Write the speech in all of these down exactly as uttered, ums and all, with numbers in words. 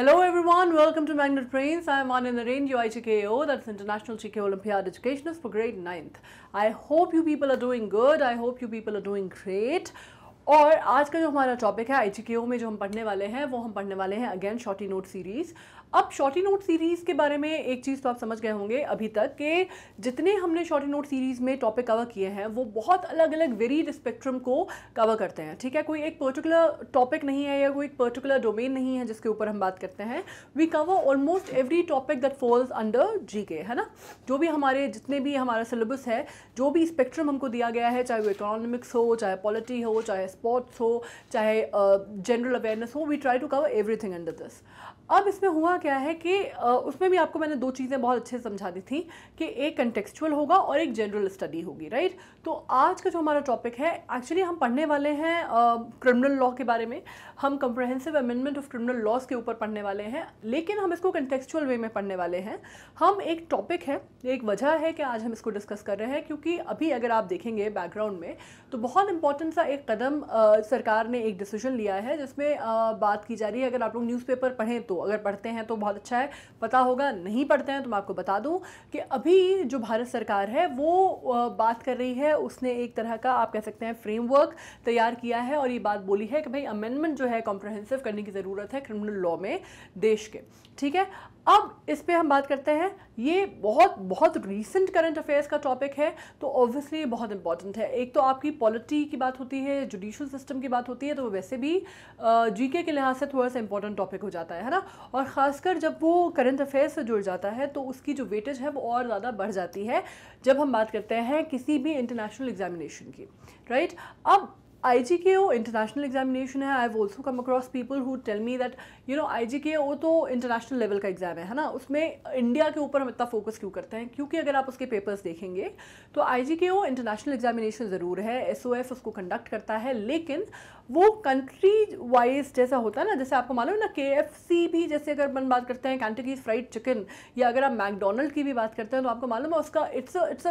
Hello everyone, welcome to Magnet Brains. I am Anand Narendra, I G K O, that's International G K Olympiad Educationist for grade ninth. I hope you people are doing good, I hope you people are doing great. और आज का जो हमारा topic है आई जी के ओ में जो हम पढ़ने वाले हैं वो हम पढ़ने वाले हैं अगेन शॉर्टी नोट सीरीज़. अब शॉर्टी नोट सीरीज़ के बारे में एक चीज़ तो आप समझ गए होंगे अभी तक कि जितने हमने शॉर्टी नोट सीरीज़ में टॉपिक कवर किए हैं वो बहुत अलग अलग वेरीड स्पेक्ट्रम को कवर करते हैं. ठीक है, कोई एक पर्टिकुलर टॉपिक नहीं है या कोई एक पर्टिकुलर डोमेन नहीं है जिसके ऊपर हम बात करते हैं. We cover almost every topic that falls under G K, है ना. जो भी हमारे जितने भी हमारा सिलेबस है, जो भी स्पेक्ट्रम हमको दिया गया है, चाहे वो इकोनॉमिक्स हो, चाहे पॉलिटी हो, चाहे स्पोर्ट्स हो, चाहे जनरल अवेयरनेस हो, we try to cover everything under this. अब इसमें हुआ क्या है कि uh, उसमें भी आपको मैंने दो चीज़ें बहुत अच्छे से समझा दी थी कि एक कंटेक्सचुअल होगा और एक जनरल स्टडी होगी, राइट. तो आज का जो हमारा टॉपिक है, एक्चुअली हम पढ़ने वाले हैं क्रिमिनल uh, लॉ के बारे में. हम comprehensive amendment of criminal laws के ऊपर पढ़ने वाले हैं, लेकिन हम इसको कंटेक्सचुअल वे में पढ़ने वाले हैं. हम एक टॉपिक है, एक वजह है कि आज हम इसको डिस्कस कर रहे हैं, क्योंकि अभी अगर आप देखेंगे बैकग्राउंड में तो बहुत इंपॉर्टेंट सा एक कदम Uh, सरकार ने एक डिसीजन लिया है जिसमें uh, बात की जा रही है. अगर आप लोग न्यूज़पेपर पढ़ें तो, अगर पढ़ते हैं तो बहुत अच्छा है, पता होगा. नहीं पढ़ते हैं तो मैं आपको बता दूं कि अभी जो भारत सरकार है वो uh, बात कर रही है. उसने एक तरह का, आप कह सकते हैं, फ्रेमवर्क तैयार किया है और ये बात बोली है कि भाई अमेंडमेंट जो है कॉम्प्रहेंसिव करने की ज़रूरत है क्रिमिनल लॉ में देश के. ठीक है, अब इस पर हम बात करते हैं. ये बहुत बहुत रीसेंट करंट अफेयर्स का टॉपिक है तो ऑब्वियसली बहुत इंपॉर्टेंट है. एक तो आपकी पॉलिटी की बात होती है, जुडिशल सिस्टम की बात होती है, तो वो वैसे भी जीके के लिहाज से थोड़ा सा इंपॉर्टेंट टॉपिक हो जाता है, है ना. और ख़ासकर जब वो करंट अफेयर्स से जुड़ जाता है तो उसकी जो वेटेज है वो और ज़्यादा बढ़ जाती है जब हम बात करते हैं किसी भी इंटरनेशनल एग्जामिनेशन की, राइट. अब I G K O international examination है. I have also come across people who tell me that you know I G K O तो इंटरनेशनल लेवल का एग्जाम है, है ना. उसमें इंडिया के ऊपर हम इतना फोकस क्यों करते हैं, क्योंकि अगर आप उसके पेपर्स देखेंगे तो I G K O international examination ज़रूर है, एस ओ एफ उसको कंडक्ट करता है, लेकिन वो कंट्री वाइज जैसा होता है ना. जैसे आपको मालूम है ना, के एफ सी भी, जैसे अगर हम बात करते हैं कैंटकी फ्राइड चिकन, या अगर आप मैकडोनल्ड की भी बात करते हैं तो आपको मालूम है उसका it's it's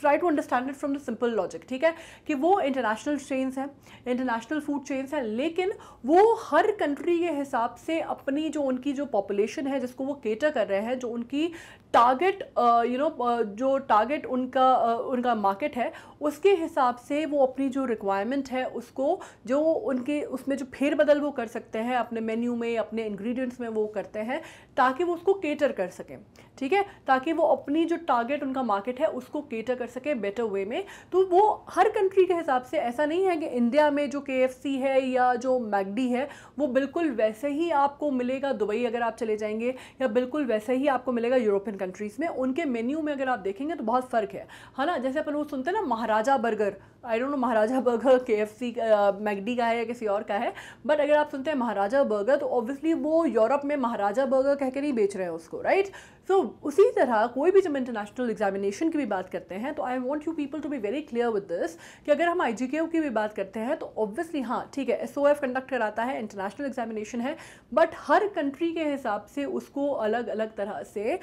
try to understand it from the simple logic. ठीक है, कि वो इंटरनेशनल चेन्स हैं, इंटरनेशनल फूड चेन्स है, लेकिन वो हर कंट्री के हिसाब से अपनी जो उनकी जो पॉपुलेशन है जिसको वो केटर कर रहे हैं, जो उनकी टारगेट यू नो जो टारगेट उनका uh, उनका मार्केट है, उसके हिसाब से वो अपनी जो रिक्वायरमेंट है उसको जो उनके उसमें जो फेर बदल वो कर सकते हैं अपने मेन्यू में, अपने इंग्रेडिएंट्स में वो करते हैं ताकि वो उसको केटर कर सकें. ठीक है, ताकि वो अपनी जो टारगेट उनका मार्केट है उसको केटर कर सके बेटर वे में. तो वो हर कंट्री के हिसाब से, ऐसा नहीं है कि इंडिया में जो के एफ सी है या जो मैकडी है वो बिल्कुल वैसे ही आपको मिलेगा दुबई अगर आप चले जाएंगे, या बिल्कुल वैसे ही आपको मिलेगा यूरोपियन कंट्रीज़ में. उनके मेन्यू में अगर आप देखेंगे तो बहुत फ़र्क है, है ना. जैसे अपन वो सुनते हैं ना, Maharaja burger, I don't know Maharaja burger K F C McD का है या किसी और का है, बट अगर आप सुनते हैं महाराजा बर्गर तो ऑब्वियसली वो यूरोप में महाराजा बर्गर कह के नहीं बेच रहे हैं उसको, राइट. तो उसी तरह कोई भी, जब इंटरनेशनल एग्जामिनेशन की भी बात करते हैं तो I want you people to be very clear with this कि अगर हम आई जी के ओ की भी बात करते हैं तो ऑब्वियसली हाँ ठीक है, एस ओ एफ कंडक्ट कराता है, इंटरनेशनल एग्जामिनेशन है, बट हर कंट्री के हिसाब से उसको अलग अलग तरह से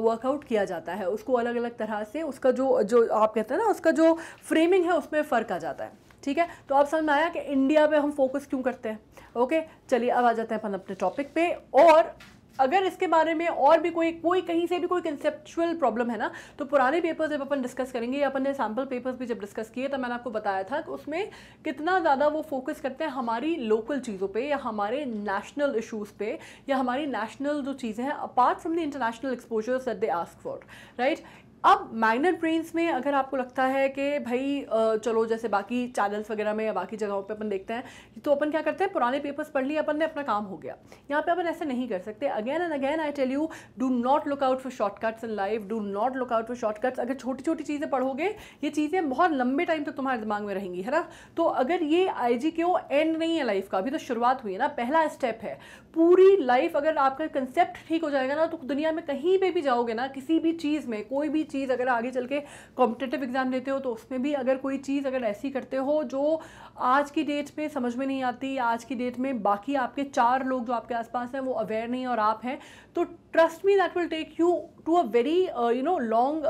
वर्कआउट किया जाता है, उसको अलग अलग तरह से उसका जो जो आप कहते हैं ना उसका जो फ्रेमिंग है उसमें फ़र्क आ जाता है. ठीक है, तो आप समझ में आया कि इंडिया पे हम फोकस क्यों करते हैं. ओके, चलिए अब आ जाते हैं अपन अपने टॉपिक पे. और अगर इसके बारे में और भी कोई कोई कहीं से भी कोई कंसेप्चुअल प्रॉब्लम है ना, तो पुराने पेपर्स जब अपन डिस्कस करेंगे या अपन ने सैम्पल पेपर्स भी जब डिस्कस किए तो मैंने आपको बताया था कि उसमें कितना ज़्यादा वो फोकस करते हैं हमारी लोकल चीज़ों पे, या हमारे नेशनल इशूज़ पे, या हमारी नेशनल जो चीज़ें हैं apart from the international exposures that they ask for, right. अब मैग्नेट ब्रेन्स में अगर आपको लगता है कि भाई चलो जैसे बाकी चैनल्स वगैरह में या बाकी जगहों पे अपन देखते हैं तो अपन क्या करते हैं, पुराने पेपर्स पढ़ लिए अपन ने, अपना काम हो गया. यहाँ पे अपन ऐसे नहीं कर सकते. Again and again I tell you, do not look out for shortcuts in life, do not look out for shortcuts. अगर छोटी छोटी चीज़ें पढ़ोगे, ये चीज़ें बहुत लंबे टाइम तक तो तुम्हारे दिमाग में रहेंगी, है ना. तो अगर ये आई जी के ओ एंड नहीं है लाइफ का, अभी तो शुरुआत हुई है ना, पहला स्टेप है. पूरी लाइफ अगर आपका कंसेप्ट ठीक हो जाएगा ना तो दुनिया में कहीं पर भी जाओगे ना, किसी भी चीज़ में, कोई भी चीज़ अगर आगे चल के कॉम्पिटिटिव एग्जाम देते हो तो उसमें भी अगर कोई चीज़ अगर ऐसी करते हो जो आज की डेट में समझ में नहीं आती, आज की डेट में बाकी आपके चार लोग जो आपके आसपास हैं वो अवेयर नहीं और आप हैं, तो trust me that will take you to a very you know long,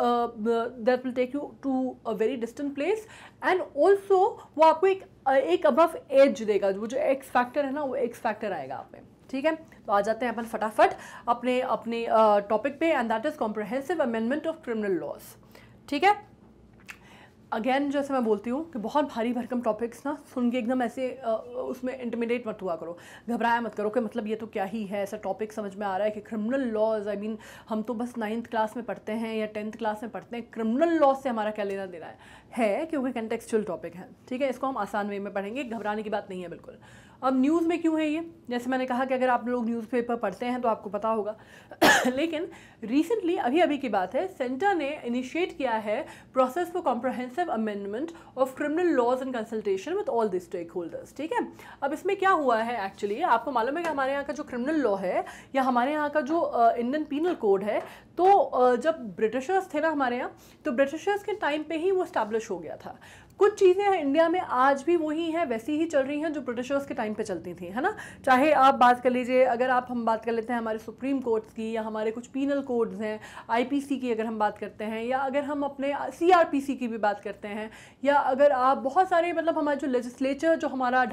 that will take you to a very distant place. And also वो आपको एक एक अबव एज देगा, वो जो एक्स फैक्टर है ना, वो एक्स फैक्टर आएगा आप में. ठीक है, तो आ जाते हैं अपन फटाफट अपने अपने टॉपिक पे, and that is comprehensive amendment of criminal laws. ठीक है, अगेन जैसे मैं बोलती हूँ कि बहुत भारी भरकम टॉपिक्स ना सुन के एकदम ऐसे आ, उसमें इंटिमिडेट मत हुआ करो, घबराया मत करो कि मतलब ये तो क्या ही है, ऐसा टॉपिक समझ में आ रहा है कि क्रिमिनल लॉज, आई मीन हम तो बस नाइन्थ क्लास में पढ़ते हैं या टेंथ क्लास में पढ़ते हैं, क्रिमिनल लॉज से हमारा क्या लेना देना है, है क्योंकि कंटेक्चुअल टॉपिक है. ठीक है, इसको हम आसान वे में पढ़ेंगे, घबराने की बात नहीं है बिल्कुल. अब न्यूज़ में क्यों है ये, जैसे मैंने कहा कि अगर आप लोग न्यूज़पेपर पढ़ते हैं तो आपको पता होगा, लेकिन रिसेंटली अभी अभी की बात है, सेंटर ने इनिशिएट किया है process for comprehensive amendment of criminal laws in consultation with all the stakeholders. ठीक है, अब इसमें क्या हुआ है एक्चुअली, आपको मालूम है कि हमारे यहाँ का जो क्रिमिनल लॉ है या हमारे यहाँ का जो इंडियन पीनल कोड है, तो जब ब्रिटिशर्स थे ना हमारे यहाँ, तो ब्रिटिशर्स के टाइम पर ही वो इस्टेब्लिश हो गया था. कुछ चीज़ें हैं इंडिया में आज भी वही हैं, वैसी ही चल रही हैं जो ब्रिटिशर्स के टाइम पे चलती थी, है ना. चाहे आप बात कर लीजिए, अगर आप हम बात कर लेते हैं हमारे सुप्रीम कोर्ट्स की, या हमारे कुछ पीनल कोड्स हैं, आईपीसी की अगर हम बात करते हैं, या अगर हम अपने सीआरपीसी की भी बात करते हैं, या अगर आप बहुत सारे मतलब हमारे जो लेजिस्लेचर जो हमारा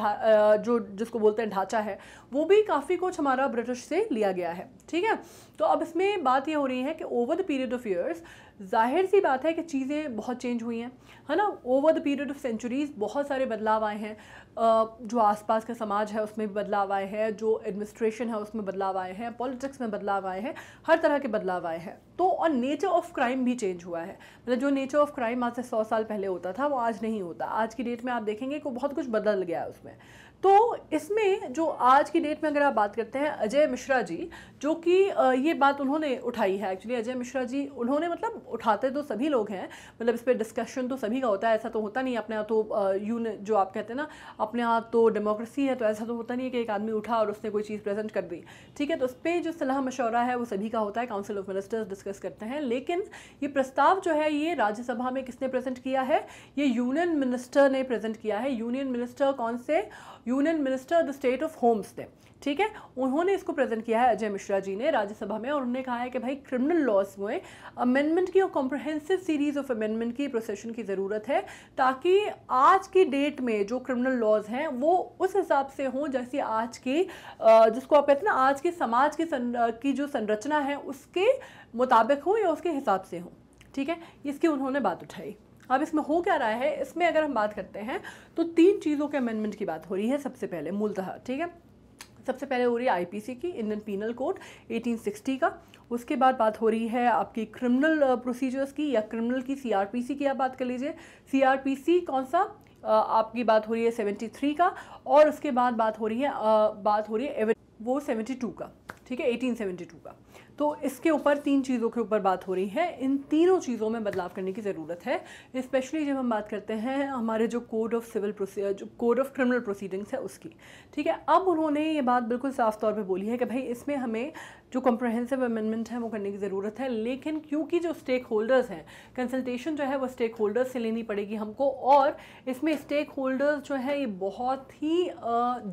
जो जिसको बोलते हैं ढांचा है, वो भी काफ़ी कुछ हमारा ब्रिटिश से लिया गया है. ठीक है, तो अब इसमें बात ये हो रही है कि over the period of years जाहिर सी बात है कि चीज़ें बहुत चेंज हुई हैं, है ना. Over the period of centuries बहुत सारे बदलाव आए हैं, जो आसपास का समाज है उसमें भी बदलाव आए हैं, जो एडमिनिस्ट्रेशन है उसमें बदलाव आए हैं, पॉलिटिक्स में बदलाव आए हैं, हर तरह के बदलाव आए हैं. तो और नेचर ऑफ क्राइम भी चेंज हुआ है, मतलब जो नेचर ऑफ क्राइम आज से सौ साल पहले होता था वो आज नहीं होता. आज की डेट में आप देखेंगे कि बहुत कुछ बदल गया है उसमें. तो इसमें जो आज की डेट में अगर आप बात करते हैं, अजय मिश्रा जी, जो कि ये बात उन्होंने उठाई है एक्चुअली, अजय मिश्रा जी उन्होंने मतलब उठाते तो सभी लोग हैं, मतलब इस पर डिस्कशन तो सभी का होता है, ऐसा तो होता नहीं अपने यहाँ तो यून जो आप कहते हैं ना अपने यहाँ तो डेमोक्रेसी है, तो ऐसा तो होता नहीं है कि एक आदमी उठा और उसने कोई चीज़ प्रेजेंट कर दी. ठीक है, तो उस पर जो सलाह मशवरा है वो सभी का होता है, काउंसिल ऑफ मिनिस्टर्स डिस्कस करते हैं. लेकिन ये प्रस्ताव जो है ये राज्यसभा में किसने प्रेजेंट किया है, ये यूनियन मिनिस्टर ने प्रेजेंट किया है. यूनियन मिनिस्टर कौन से, union minister the state of homes ने. ठीक है, उन्होंने इसको प्रेजेंट किया है अजय मिश्रा जी ने राज्यसभा में, और उन्होंने कहा है कि भाई क्रिमिनल लॉज में अमेंडमेंट की और कॉम्प्रिहेंसिव सीरीज ऑफ अमेंडमेंट की प्रोसेशन की ज़रूरत है, ताकि आज की डेट में जो क्रिमिनल लॉज हैं वो उस हिसाब से हों जैसे आज की जिसको आप कहते हैं ना आज के समाज की की जो संरचना है उसके मुताबिक हो या उसके हिसाब से हो. ठीक है, इसकी उन्होंने बात उठाई. अब इसमें हो क्या रहा है, इसमें अगर हम बात करते हैं तो तीन चीज़ों के अमेंडमेंट की बात हो रही है. सबसे पहले मूलतः, ठीक है, सबसे पहले हो रही है आईपीसी की, इंडियन पीनल कोड अठारह सौ साठ का. उसके बाद बात हो रही है आपकी क्रिमिनल प्रोसीजर्स की, या क्रिमिनल की सीआरपीसी की आप बात कर लीजिए. सीआरपीसी कौन सा, आपकी बात हो रही है तिहत्तर का, और उसके बाद बात हो रही है बात हो रही है वो बहत्तर का. ठीक है, अठारह सौ बहत्तर का. तो इसके ऊपर तीन चीज़ों के ऊपर बात हो रही है. इन तीनों चीज़ों में बदलाव करने की ज़रूरत है, स्पेशली जब हम बात करते हैं हमारे जो कोड ऑफ सिविल प्रोसीजर जो कोड ऑफ क्रिमिनल प्रोसीडिंग्स है उसकी. ठीक है, अब उन्होंने ये बात बिल्कुल साफ तौर पे बोली है कि भाई इसमें हमें जो कॉम्प्रिहेंसिव अमेंडमेंट है वो करने की ज़रूरत है, लेकिन क्योंकि जो स्टेक होल्डर्स हैं, कंसल्टेशन जो है वो स्टेक होल्डर्स से लेनी पड़ेगी हमको, और इसमें स्टेक होल्डर्स जो है ये बहुत ही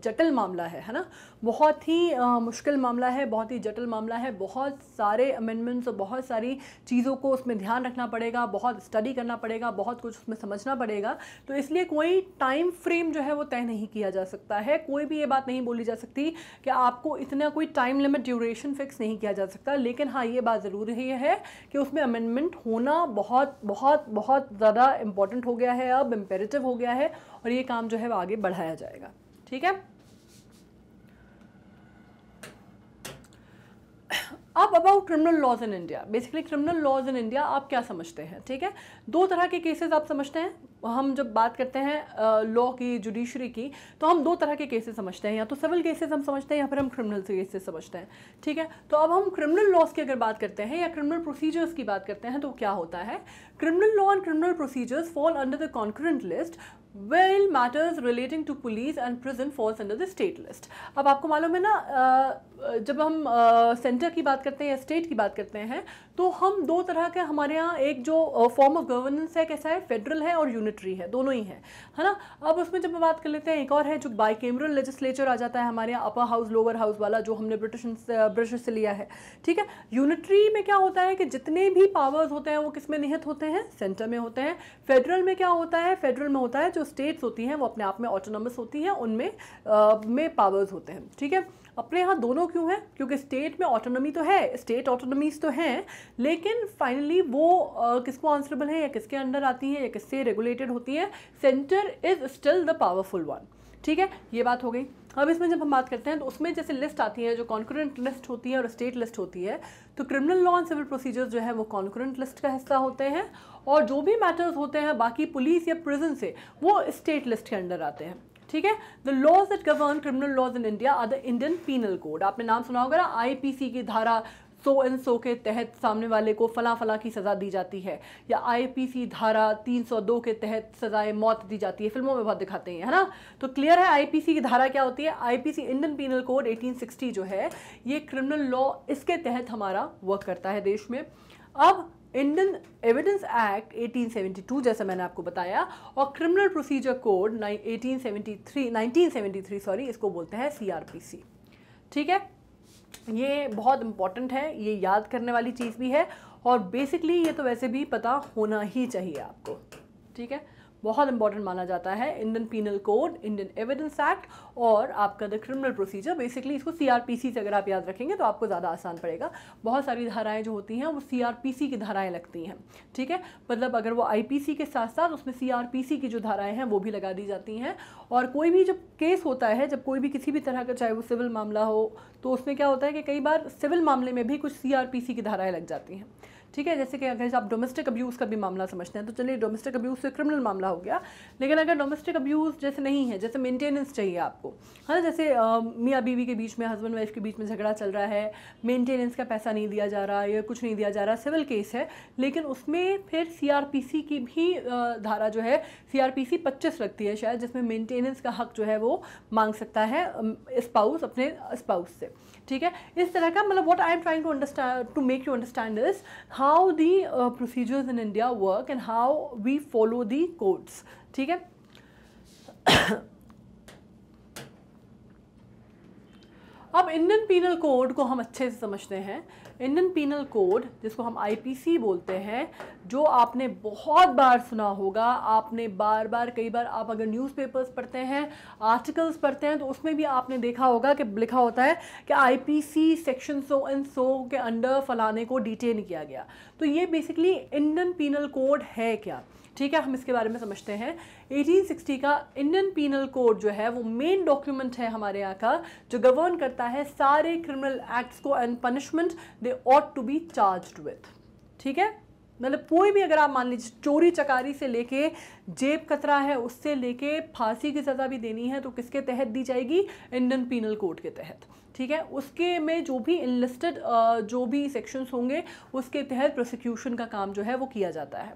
जटिल मामला है, है ना, बहुत ही मुश्किल मामला है, बहुत ही जटिल मामला है, बहुत सारे अमेंडमेंट्स और बहुत सारी चीज़ों को उसमें ध्यान रखना पड़ेगा, बहुत स्टडी करना पड़ेगा, बहुत कुछ उसमें समझना पड़ेगा. तो इसलिए कोई टाइम फ्रेम जो है वो तय नहीं किया जा सकता है, कोई भी ये बात नहीं बोली जा सकती कि आपको इतना, कोई टाइम लिमिट ड्यूरेशन फिक्स नहीं किया जा सकता. लेकिन हाँ, ये बात ज़रूर ही है कि उसमें अमेंडमेंट होना बहुत बहुत बहुत ज़्यादा इम्पॉर्टेंट हो गया है, अब इम्पेरेटिव हो गया है, और ये काम जो है वो आगे बढ़ाया जाएगा. ठीक है, अब about criminal laws in India, basically criminal laws in India आप क्या समझते हैं. ठीक है, दो तरह के केसेस आप समझते हैं. हम जब बात करते हैं लॉ की, जुडिशरी की, तो हम दो तरह के केसेस समझते हैं, या तो सिविल केसेस हम समझते हैं या फिर हम क्रिमिनल केसेस समझते हैं. ठीक है, तो अब हम क्रिमिनल लॉज की अगर बात करते हैं या क्रिमिनल प्रोसीजर्स की बात करते हैं तो क्या होता है. Criminal law and criminal procedures fall under the concurrent list well matters relating to police and prison falls under the state list. अब आपको मालूम है ना, जब हम सेंटर की बात करते हैं या स्टेट की बात करते हैं तो हम दो तरह के, हमारे यहाँ एक जो फॉर्म ऑफ गवर्नेंस है कैसा है, फेडरल है और यूनिटरी है, दोनों ही है, है ना. अब उसमें जब हम बात कर लेते हैं, एक और है जो बाई कैमरल लेजिस्लेचर आ जाता है हमारे यहाँ, अपर हाउस लोअर हाउस वाला, जो हमने ब्रिटिश ब्रिटिश से लिया है. ठीक है, यूनिटरी में क्या होता है कि जितने भी पावर्स होते हैं वो किस में निहित होते हैं, सेंटर में होते हैं. फेडरल में क्या होता है, फेडरल में होता है स्टेट्स होती हैं, वो अपने आप में ऑटोनॉमस होती हैं, उनमें में पावर्स होते हैं. ठीक है, अपने यहाँ दोनों क्यों हैं? क्योंकि स्टेट में ऑटोनॉमी तो है, स्टेट ऑटोनॉमीज तो हैं, लेकिन फाइनली वो किसको आंसरेबल है या किसके अंडर आती हैं या किससे रेगुलेटेड होती हैं? Centre is still the powerful one. ठीक है, ये बात हो गई. अब इसमें जब हम बात करते हैं तो उसमें जैसे लिस्ट आती है, जो कॉन्करेंट लिस्ट होती है और स्टेट लिस्ट होती है, तो criminal law and civil procedures जो है वो कॉन्करेंट लिस्ट का हिस्सा होते हैं और जो भी मैटर्स होते हैं बाकी पुलिस या प्रिजन से, वो स्टेट लिस्ट के अंडर आते हैं. ठीक है, the laws that govern criminal laws in India are the Indian penal code. आपने नाम सुना होगा ना, आई पी सी की धारा सो एंड सो के तहत सामने वाले को फला फला की सज़ा दी जाती है, या आईपीसी धारा तीन सौ दो के तहत सजाए मौत दी जाती है, फिल्मों में बहुत दिखाते हैं, है ना. तो क्लियर है आईपीसी की धारा क्या होती है. आईपीसी इंडियन पीनल कोड अठारह सौ साठ जो है ये क्रिमिनल लॉ, इसके तहत हमारा वर्क करता है देश में. अब इंडियन एविडेंस एक्ट अठारह सौ बहत्तर जैसा मैंने आपको बताया, और क्रिमिनल प्रोसीजर कोड अठारह सौ तिहत्तर उन्नीस सौ तिहत्तर सॉरी, इसको बोलते हैं सीआरपीसी. ठीक है, ये बहुत इम्पॉर्टेंट है, ये याद करने वाली चीज़ भी है और बेसिकली ये तो वैसे भी पता होना ही चाहिए आपको. ठीक है, बहुत इंपॉर्टेंट माना जाता है Indian penal code, Indian evidence act और आपका द क्रिमिनल प्रोसीजर. बेसिकली इसको सीआरपीसी से अगर आप याद रखेंगे तो आपको ज़्यादा आसान पड़ेगा. बहुत सारी धाराएं जो होती हैं वो सीआरपीसी की धाराएं लगती हैं. ठीक है, मतलब अगर वो आईपीसी के साथ साथ उसमें सीआरपीसी की जो धाराएं हैं वो भी लगा दी जाती हैं. और कोई भी जब केस होता है, जब कोई भी किसी भी तरह का, चाहे वो सिविल मामला हो, तो उसमें क्या होता है कि कई बार सिविल मामले में भी कुछ सीआरपीसी की धाराएं लग जाती हैं. ठीक है, जैसे कि अगर आप डोमेस्टिक अब्यूज़ का भी मामला समझते हैं तो चलिए डोमेस्टिक अब्यूज़ से क्रिमिनल मामला हो गया, लेकिन अगर डोमेस्टिक अब्यूज़ जैसे नहीं है, जैसे मेंटेनेंस चाहिए आपको, है ना, जैसे मियाँ बीवी के बीच में, हस्बैंड वाइफ के बीच में झगड़ा चल रहा है, मेंटेनेंस का पैसा नहीं दिया जा रहा या कुछ नहीं दिया जा रहा, सिविल केस है, लेकिन उसमें फिर सी आर पी सी की भी धारा जो है सी आर पी सी पच्चीस लगती है शायद, जिसमें मेंटेनेंस का हक जो है वो मांग सकता है स्पाउस अपने स्पाउस से. ठीक है, इस तरह का, मतलब what I am trying to understand, to make you understand is how the uh, procedures in India work and how we follow the codes. ठीक है. अब इंडियन पीनल कोड को हम अच्छे से समझते हैं. इंडियन पीनल कोड, जिसको हम आईपीसी बोलते हैं, जो आपने बहुत बार सुना होगा, आपने बार बार, कई बार आप अगर न्यूज़पेपर्स पढ़ते हैं, आर्टिकल्स पढ़ते हैं, तो उसमें भी आपने देखा होगा कि लिखा होता है कि IPC section so and so के अंडर फलाने को डिटेन किया गया. तो ये बेसिकली इंडियन पीनल कोड है क्या. ठीक है, हम इसके बारे में समझते हैं. अठारह सौ साठ का इंडियन पीनल कोड जो है वो मेन डॉक्यूमेंट है हमारे यहाँ का, जो गवर्न करता है सारे क्रिमिनल एक्ट्स को and punishment they ought to be charged with. ठीक है, मतलब कोई भी, अगर आप मान लीजिए चोरी चकारी से लेके जेब कतरा है, उससे लेके फांसी की सज़ा भी देनी है, तो किसके तहत दी जाएगी? इंडियन पीनल कोड के तहत. ठीक है, उसके में जो भी इनलिस्टेड जो भी सेक्शंस होंगे उसके तहत प्रोसिक्यूशन का काम जो है वो किया जाता है.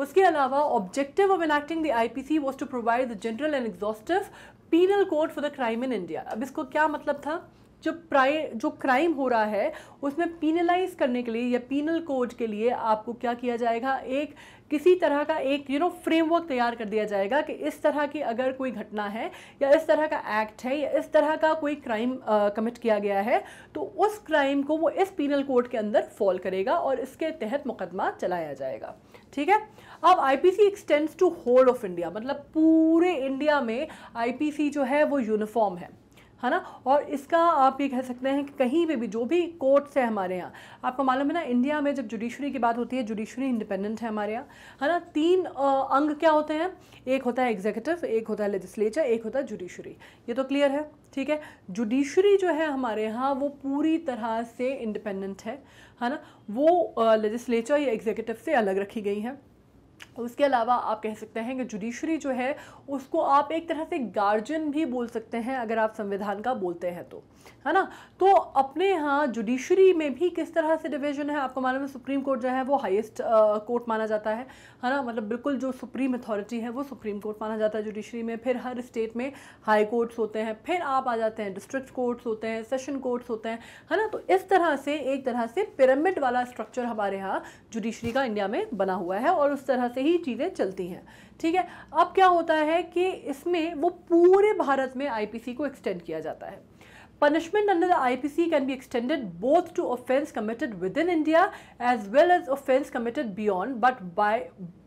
उसके अलावा objective of enacting the IPC was to provide the general and exhaustive penal code for the crime in India. अब इसको क्या मतलब था? जो प्राय जो क्राइम हो रहा है उसमें पीनलाइज करने के लिए या पीनल कोड के लिए आपको क्या किया जाएगा, एक किसी तरह का एक यू नो फ्रेमवर्क तैयार कर दिया जाएगा कि इस तरह की अगर कोई घटना है या इस तरह का एक्ट है या इस तरह का कोई क्राइम कमिट किया गया है तो उस क्राइम को वो इस पीनल कोड के अंदर फॉल करेगा और इसके तहत मुकदमा चलाया जाएगा. ठीक है, अब IPC extends to whole of India, मतलब पूरे इंडिया में आईपीसी जो है वो यूनिफॉर्म है, है ना. और इसका आप ये कह सकते हैं कि कहीं पे भी जो भी कोर्ट्स है हमारे यहाँ, आपको मालूम है ना, इंडिया में जब जुडिशरी की बात होती है, जुडिशरी इंडिपेंडेंट है हमारे यहाँ, है ना. तीन अंग क्या होते हैं? एक होता है एग्जीक्यूटिव, एक होता है लेजिस्लेचर, एक होता है जुडिशरी. ये तो क्लियर है. ठीक है, जुडिशरी जो है हमारे यहाँ वो पूरी तरह से इंडिपेंडेंट है, है ना. वो लेजिस्लेचर या एग्जीक्यूटिव से अलग रखी गई है. उसके अलावा आप कह सकते हैं कि जुडिशरी जो है उसको आप एक तरह से गार्जियन भी बोल सकते हैं, अगर आप संविधान का बोलते हैं तो, है ना. तो अपने यहाँ जुडिशरी में भी किस तरह से डिवीज़न है, आपको मालूम है सुप्रीम कोर्ट जो है वो हाईएस्ट कोर्ट माना जाता है, है ना. मतलब बिल्कुल जो सुप्रीम अथॉरिटी है वो सुप्रीम कोर्ट माना जाता है जुडिशरी में. फिर हर स्टेट में हाई कोर्ट्स होते हैं, फिर आप आ जाते हैं डिस्ट्रिक्ट कोर्ट्स होते हैं, सेशन कोर्ट्स होते हैं, है ना. तो इस तरह से एक तरह से पिरामिड वाला स्ट्रक्चर हमारे यहाँ जुडिशरी का इंडिया में बना हुआ है और उस तरह से ही चीज़ें चलती हैं. ठीक है, अब क्या होता है कि इसमें वो पूरे भारत में आईपीसी को एक्सटेंड किया जाता है. punishment under the I P C can be extended both to offence committed within India as well as offence committed beyond but by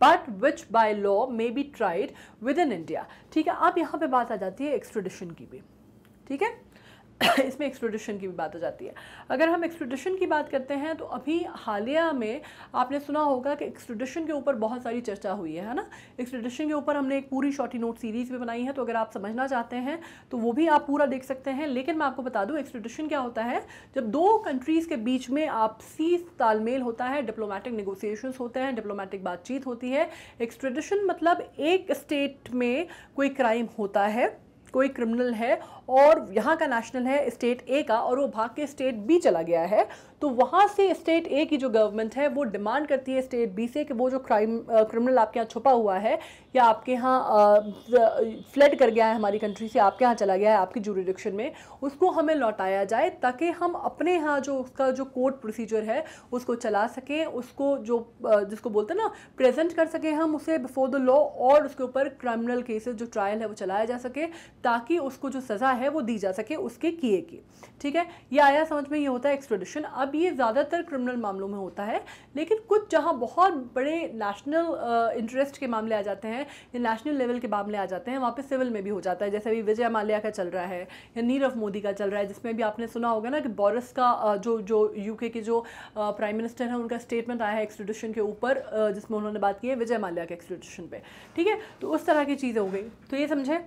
but which by law may be tried within India. ठीक है, आप यहाँ पे बात आ जाती है extradition की भी. ठीक है इसमें एक्स्ट्रैडिशन की भी बात हो जाती है। अगर हम एक्स्ट्रैडिशन की बात करते हैं तो अभी हालिया में आपने सुना होगा कि एक्स्ट्रैडिशन के ऊपर बहुत सारी चर्चा हुई है, है ना। एक्स्ट्रैडिशन के ऊपर हमने एक पूरी शॉर्टी नोट सीरीज़ भी बनाई है, तो अगर आप समझना चाहते हैं तो वो भी आप पूरा देख सकते हैं। लेकिन मैं आपको बता दूँ एक्स्ट्रैडिशन क्या होता है, जब दो कंट्रीज़ के बीच में आपसी तालमेल होता है, डिप्लोमेटिक नेगोशिएशंस होते हैं, डिप्लोमेटिक बातचीत होती है। एक्स्ट्रैडिशन मतलब एक स्टेट में कोई क्राइम होता है, कोई क्रिमिनल है और यहाँ का नेशनल है स्टेट ए का, और वो भाग के स्टेट बी चला गया है, तो वहाँ से स्टेट ए की जो गवर्नमेंट है वो डिमांड करती है स्टेट बी से कि वो जो क्राइम क्रिमिनल आपके यहाँ छुपा हुआ है या आपके यहाँ फ्लड कर गया है हमारी कंट्री से, आपके यहाँ चला गया है आपकी ज्यूरिडिक्शन में, उसको हमें लौटाया जाए ताकि हम अपने यहाँ जो उसका जो कोर्ट प्रोसीजर है उसको चला सकें, उसको जो जिसको बोलते हैं ना प्रेजेंट कर सकें हम उसे बिफोर द लॉ, और उसके ऊपर क्रिमिनल केसेज जो ट्रायल है वो चलाया जा सके ताकि उसको जो सज़ा है वो दी जा सके उसके किए की। ठीक है, ये आया समझ में, ये होता है एक्स्ट्रैडिशन। अब ये ज़्यादातर क्रिमिनल मामलों में होता है, लेकिन कुछ जहाँ बहुत बड़े नेशनल इंटरेस्ट के मामले आ जाते हैं या नेशनल लेवल के मामले आ जाते हैं वहाँ पे सिविल में भी हो जाता है, जैसे अभी विजय माल्या का चल रहा है या नीरव मोदी का चल रहा है, जिसमें भी आपने सुना होगा ना कि बोरिस का जो जो यूके के जो प्राइम मिनिस्टर हैं उनका स्टेटमेंट आया है एक्स्ट्रैडिशन के ऊपर, जिसमें उन्होंने बात की है विजय माल्या के एक्स्ट्रैडिशन पर। ठीक है, तो उस तरह की चीज़ें हो गई, तो ये समझे।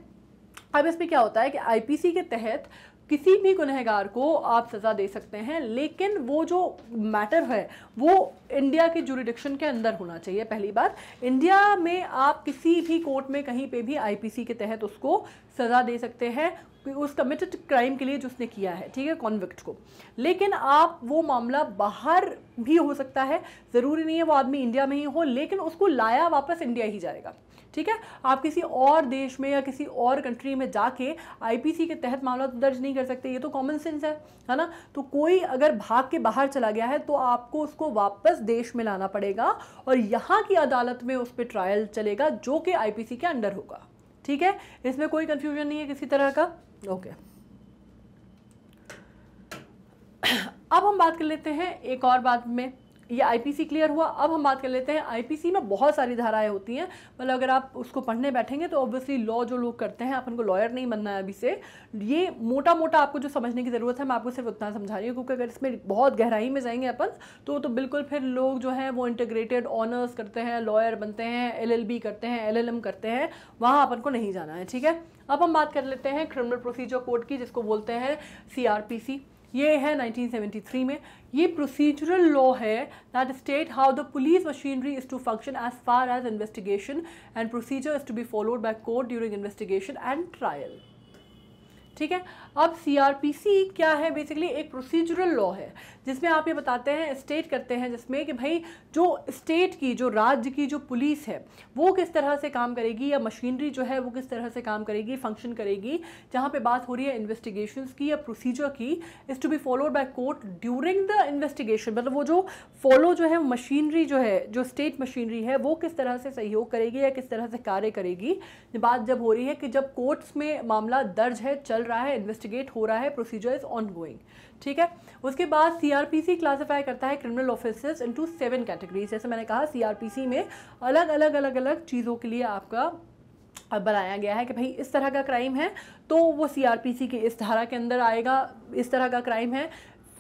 अब इसमें क्या होता है कि आईपीसी के तहत किसी भी गुनहगार को आप सज़ा दे सकते हैं, लेकिन वो जो मैटर है वो इंडिया के ज्यूरिडिक्शन के अंदर होना चाहिए। पहली बात, इंडिया में आप किसी भी कोर्ट में कहीं पे भी आईपीसी के तहत उसको सज़ा दे सकते हैं उस कमिटेड क्राइम के लिए जो उसने किया है, ठीक है, कॉन्विक्ट को। लेकिन आप वो मामला बाहर भी हो सकता है, ज़रूरी नहीं है वो आदमी इंडिया में ही हो, लेकिन उसको लाया वापस इंडिया ही जाएगा। ठीक है, आप किसी और देश में या किसी और कंट्री में जाके आईपीसी के तहत मामला तो दर्ज नहीं कर सकते, ये तो कॉमन सेंस है, है ना। तो कोई अगर भाग के बाहर चला गया है तो आपको उसको वापस देश में लाना पड़ेगा और यहाँ की अदालत में उस पर ट्रायल चलेगा जो कि आईपीसी के अंडर होगा। ठीक है, इसमें कोई कंफ्यूजन नहीं है किसी तरह का। ओके, अब हम बात कर लेते हैं एक और बात में, ये आईपीसी क्लियर हुआ। अब हम बात कर लेते हैं, आईपीसी में बहुत सारी धाराएं होती हैं, मतलब अगर आप उसको पढ़ने बैठेंगे तो ऑब्वियसली लॉ जो लोग करते हैं, अपन को लॉयर नहीं बनना है अभी से, ये मोटा मोटा आपको जो समझने की ज़रूरत है मैं आपको सिर्फ उतना समझा रही हूँ, क्योंकि अगर इसमें बहुत गहराई में जाएंगे अपन तो तो बिल्कुल फिर लोग जो हैं वो इंटीग्रेटेड ऑनर्स करते हैं, लॉयर बनते हैं, एल एल बी करते हैं, एल एल एम करते हैं, वहाँ अपन को नहीं जाना है। ठीक है, अब हम बात कर लेते हैं क्रिमिनल प्रोसीजर कोड की, जिसको बोलते हैं सी आर पी सी। ये है नाइनटीन सेवेंटी थ्री में, ये प्रोसीजरल लॉ है that state how the police machinery is to function as far as investigation and procedure is to be followed by court during investigation and trial. ठीक है, अब CrPC क्या है, basically एक procedural law है जिसमें आप ये बताते हैं, स्टेट करते हैं जिसमें कि भाई जो स्टेट की, जो राज्य की जो पुलिस है वो किस तरह से काम करेगी या मशीनरी जो है वो किस तरह से काम करेगी, फंक्शन करेगी। जहाँ पे बात हो रही है इन्वेस्टिगेशंस की या प्रोसीजर की, is to be followed by court during the investigation, मतलब वो जो फॉलो जो है मशीनरी जो है, जो स्टेट मशीनरी है वो किस तरह से सहयोग करेगी या किस तरह से कार्य करेगी। बात जब हो रही है कि जब कोर्ट्स में मामला दर्ज है, चल रहा है, इन्वेस्टिगेट हो रहा है, प्रोसीजर इज ऑनगोइंग। ठीक है, उसके बाद सीआरपीसी क्लासिफाई करता है criminal offences into seven categories. जैसे मैंने कहा सीआरपीसी में अलग अलग अलग अलग चीज़ों के लिए आपका बनाया गया है कि भाई इस तरह का क्राइम है तो वो सीआरपीसी के इस धारा के अंदर आएगा, इस तरह का क्राइम है,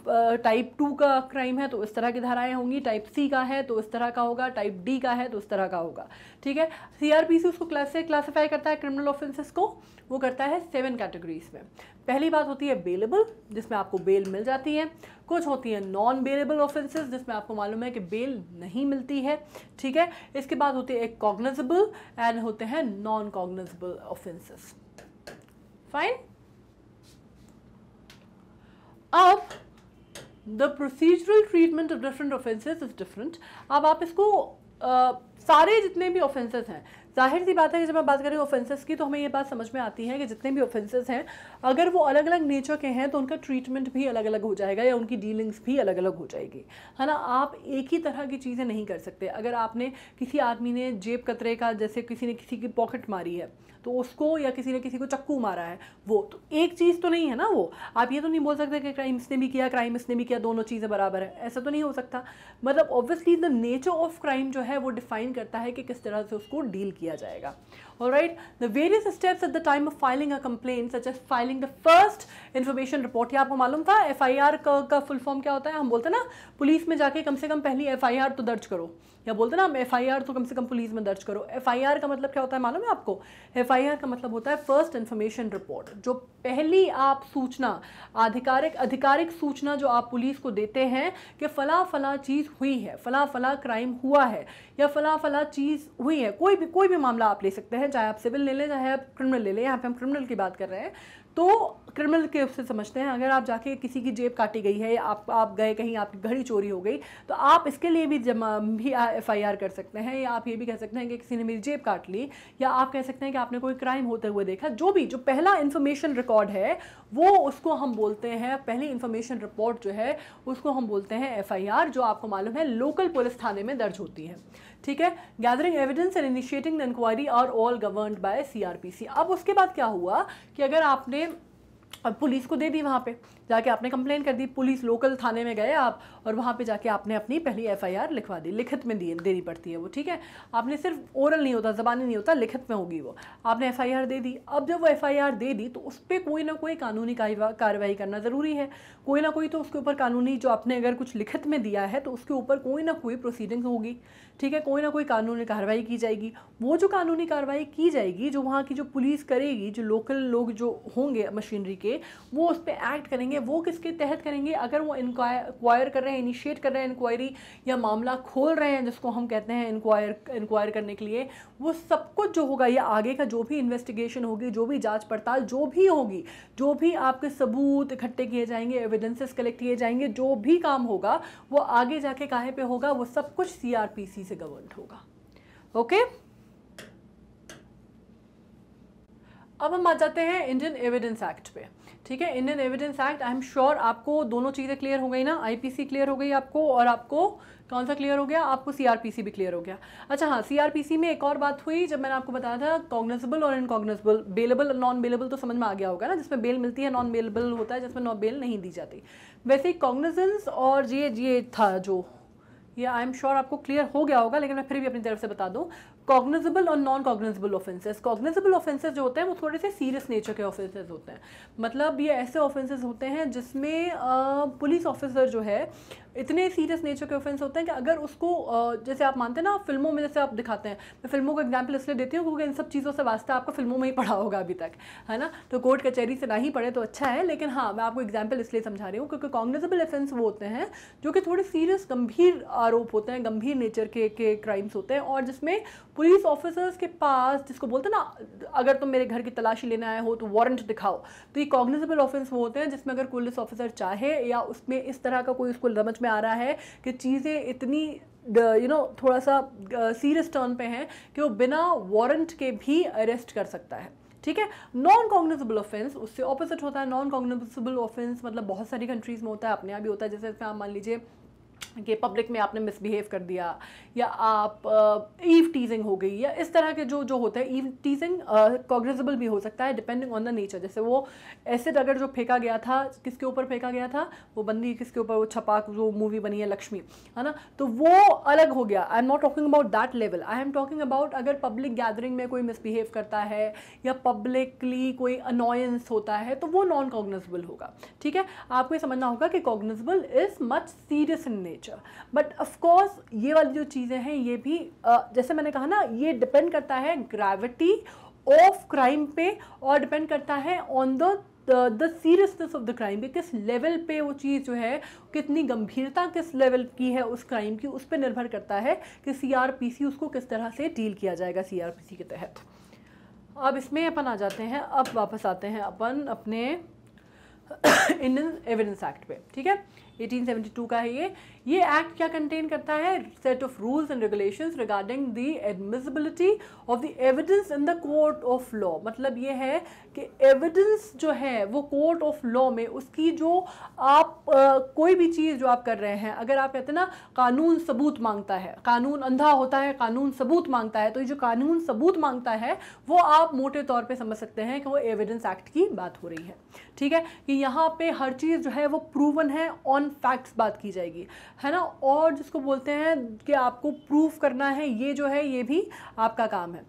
टाइप टू का क्राइम है तो इस तरह की धाराएं होंगी, टाइप सी का है तो इस तरह का होगा, टाइप डी का है तो इस तरह का होगा। ठीक है, सीआरपीसी उसको क्लास से क्लासिफाई करता है क्रिमिनल ऑफेंसेस को, वो करता है सेवन कैटेगरीज में। पहली बात होती है बेलेबल, जिसमें आपको बेल मिल जाती है, कुछ होती है नॉन बेलेबल ऑफेंसेस जिसमें आपको मालूम है कि बेल नहीं मिलती है। ठीक है, इसके बाद होते हैं कॉग्निजेबल एंड होते हैं नॉन कॉग्निजेबल ऑफेंसेस। फाइन, अब the procedural treatment of different offences is different. अब आप इसको आ, सारे जितने भी ऑफेंसेस हैं, जाहिर सी बात है कि जब हम बात करें ऑफेंसेस की तो हमें ये बात समझ में आती है कि जितने भी ऑफेंसेस हैं अगर वो अलग अलग नेचर के हैं तो उनका ट्रीटमेंट भी अलग अलग हो जाएगा या उनकी डीलिंग्स भी अलग अलग हो जाएगी, है ना। आप एक ही तरह की चीज़ें नहीं कर सकते। अगर आपने किसी आदमी ने जेब कतरे का, जैसे किसी ने किसी की पॉकेट मारी है तो उसको, या किसी ने किसी को चक्कू मारा है, वो तो एक चीज़ तो नहीं है ना। वो आप ये तो नहीं बोल सकते कि क्राइम इसने भी किया, क्राइम इसने भी किया, दोनों चीज़ें बराबर है, ऐसा तो नहीं हो सकता। मतलब obviously the nature of crime जो है वो डिफाइन करता है कि किस तरह से उसको डील किया जाएगा. Alright, the various steps at the time of filing a complaint, such as filing the first information report. ये आपको मालूम था एफ आई आर का फुल फॉर्म क्या होता है. हम बोलते हैं ना पुलिस में जाके कम से कम पहली एफ आई आर तो दर्ज करो, या बोलते हैं ना एफ आई आर तो कम से कम पुलिस में दर्ज करो. एफ आई आर का मतलब क्या होता है मालूम है आपको? एफ आई आर का मतलब होता है फर्स्ट इन्फॉर्मेशन रिपोर्ट. जो पहली आप सूचना, आधिकारिक आधिकारिक सूचना जो आप पुलिस को देते हैं कि फला फला चीज़ हुई है, फला फला क्राइम हुआ है, या फला फला चीज़ हुई है. कोई भी कोई भी मामला आप ले सकते हैं, चाहे आप सिविल ले लें चाहे आप क्रिमिनल ले लें. यहाँ पे हम क्रिमिनल की बात कर रहे हैं तो क्रिमिनल के उससे समझते हैं. अगर आप जाके किसी की जेब काटी गई है, या आप आप गए कहीं आपकी घड़ी चोरी हो गई, तो आप इसके लिए भी जमा भी एफ आई आर कर सकते हैं. या आप ये भी कह सकते हैं कि किसी ने मेरी जेब काट ली, या आप कह सकते हैं कि आपने कोई क्राइम होते हुए देखा. जो भी जो पहला इन्फॉर्मेशन रिकॉर्ड है वो उसको हम बोलते हैं, पहली इन्फॉर्मेशन रिपोर्ट जो है उसको हम बोलते हैं एफ आई आर, जो आपको मालूम है लोकल पुलिस थाने में दर्ज होती है. ठीक है, gathering evidence and initiating the inquiry are all governed by C R P C. अब उसके बाद क्या हुआ कि अगर आपने अब पुलिस को दे दी, वहाँ पे जाके आपने कंप्लेन कर दी, पुलिस लोकल थाने में गए आप और वहाँ पे जाके आपने अपनी पहली एफआईआर लिखवा दी. लिखित में दिए देनी पड़ती है वो. ठीक है, आपने सिर्फ ओरल नहीं होता, ज़बानी नहीं होता, लिखित में होगी वो. आपने एफआईआर दे दी. अब जब वो एफआईआर दे दी तो उस पर कोई ना कोई कानूनी कार्रवाई करना ज़रूरी है. कोई ना कोई तो उसके ऊपर कानूनी, जो आपने अगर कुछ लिखित में दिया है तो उसके ऊपर कोई ना कोई प्रोसीडिंग होगी. ठीक है, कोई ना कोई कानूनी कार्रवाई की जाएगी. वो जो कानूनी कार्रवाई की जाएगी, जो वहाँ की जो पुलिस करेगी, जो लोकल लोग जो होंगे मशीनरी के, वो उस पर एक्ट करेंगे. वो किसके तहत करेंगे? अगर वो इंक्वायर कर रहे हैं, इनिशिएट कर रहे हैं इंक्वायरी, या मामला खोल रहे हैं जिसको हम कहते हैं इंक्वायर इंक्वायर करने के लिए, वो सब कुछ जो होगा, ये आगे का जो भी इन्वेस्टिगेशन होगी, जो भी जांच पड़ताल जो भी होगी, जो भी आपके सबूत इकट्ठे किए जाएंगे, एविडेंसेस कलेक्ट किए जाएंगे, जो भी काम होगा वो आगे जाके काहे पे होगा, वो सब कुछ सी आर पी सी से गवर्न होगा. ओके, अब हम आ जाते हैं इंडियन एविडेंस एक्ट पे. ठीक है, Indian evidence act, I am sure आपको दोनों चीज़ें क्लियर हो गई ना. आईपीसी क्लियर हो गई आपको, और आपको कौन सा क्लियर हो गया? आपको सीआरपीसी भी क्लियर हो गया. अच्छा हाँ, सीआरपीसी में एक और बात हुई जब मैंने आपको बताया था कॉग्निजेबल और इनकॉग्निजेबल, बेलेबल नॉन बेलेबल, तो समझ में आ गया होगा ना. जिसमें बेल मिलती है नॉन बेलेबल होता है, जिसमें नॉन बेल नहीं दी जाती. वैसे कॉग्निजेंस और ये ये था जो ये आई एम श्योर आपको क्लियर हो गया होगा, लेकिन मैं फिर भी अपनी तरफ से बता दूं. कॉग्निजेबल और non cognizable offences. Cognizable offences जो होते हैं वो थोड़े से सीरियस नेचर के ऑफेंसेस होते हैं. मतलब ये ऐसे ऑफेंसेस होते हैं जिसमें पुलिस ऑफिसर जो है, इतने सीरियस नेचर के ऑफेंस होते हैं कि अगर उसको आ, जैसे आप मानते हैं ना फिल्मों में, जैसे आप दिखाते हैं, मैं फिल्मों का एग्जाम्पल इसलिए देती हूँ क्योंकि इन सब चीज़ों से वास्ता आपको फिल्मों में ही पढ़ा होगा अभी तक, है ना. तो कोर्ट कचहरी से ना ही पढ़े तो अच्छा है, लेकिन हाँ मैं आपको एग्जाम्पल इसलिए समझा रही हूँ क्योंकि कॉग्निजेबल ऑफेंस वो होते हैं जो कि थोड़े सीरियस गंभीर आरोप होते हैं, गंभीर नेचर के के क्राइम्स होते हैं, और जिसमें पुलिस ऑफिसर्स के पास, जिसको बोलते हैं ना, अगर तुम मेरे घर की तलाशी लेने आए हो तो वारंट दिखाओ, तो ये कॉग्निजेबल ऑफेंस वो होते हैं जिसमें अगर पुलिस ऑफिसर चाहे, या उसमें इस तरह का कोई उसको समझ में आ रहा है कि चीज़ें इतनी यू नो थोड़ा सा सीरियस टर्न पे हैं कि वो बिना वारंट के भी अरेस्ट कर सकता है. ठीक है, नॉन कॉग्निजेबल ऑफेंस उससे ऑपोजिट होता है. नॉन कॉग्निजेबल ऑफेंस मतलब बहुत सारी कंट्रीज़ में होता है, अपने यहाँ भी होता है. जैसे इसमें आप मान लीजिए कि पब्लिक में आपने मिसबिहेव कर दिया, या आप ईव टीजिंग हो गई, या इस तरह के जो जो होता है. ईव टीजिंग कॉग्निजेबल भी हो सकता है डिपेंडिंग ऑन द नेचर. जैसे वो एसिड अगर जो फेंका गया था, किसके ऊपर फेंका गया था, वो बंदी किसके ऊपर, वो छपाक जो मूवी बनी है लक्ष्मी, है ना, तो वो अलग हो गया. I am not talking about that level, I am talking about अगर पब्लिक गैदरिंग में कोई मिसबिहेव करता है या पब्लिकली कोई अनॉयंस होता है तो वो नॉन कॉग्निजेबल होगा. ठीक है, आपको ये समझना होगा कि cognizable is much serious in nature. But of course ये वाली जो चीज़ें हैं ये भी आ, जैसे मैंने कहा ना, ये डिपेंड करता है ग्रेविटी ऑफ क्राइम पे, और डिपेंड करता है on the the seriousness of the crime, कि किस लेवल पे वो चीज़ जो है, कितनी गंभीरता किस लेवल की है उस क्राइम की, उस पर निर्भर करता है कि सीआरपीसी उसको किस तरह से डील किया जाएगा सीआरपीसी के तहत. अब इसमें अपन आ जाते हैं, अब वापस आते हैं अपन अपने इंडियन एविडेंस एक्ट पे. ठीक है, एटीन सेवेंटी टू का है ये. ये एक्ट क्या कंटेन करता है? Set of rules and regulations regarding the admissibility of the evidence in the court of law. मतलब ये है कि एविडेंस जो है वो कोर्ट ऑफ लॉ में उसकी जो आप आ, कोई भी चीज़ जो आप कर रहे हैं, अगर आप कहते हैं ना कानून सबूत मांगता है, कानून अंधा होता है, कानून सबूत मांगता है, तो ये जो कानून सबूत मांगता है वो आप मोटे तौर पर समझ सकते हैं कि वो एविडेंस एक्ट की बात हो रही है. ठीक है, कि यहाँ पर हर चीज़ जो है वो प्रूवन है, ऑन फैक्ट्स बात की जाएगी, है ना. और जिसको बोलते हैं कि आपको प्रूफ करना है, ये जो है ये भी आपका काम है.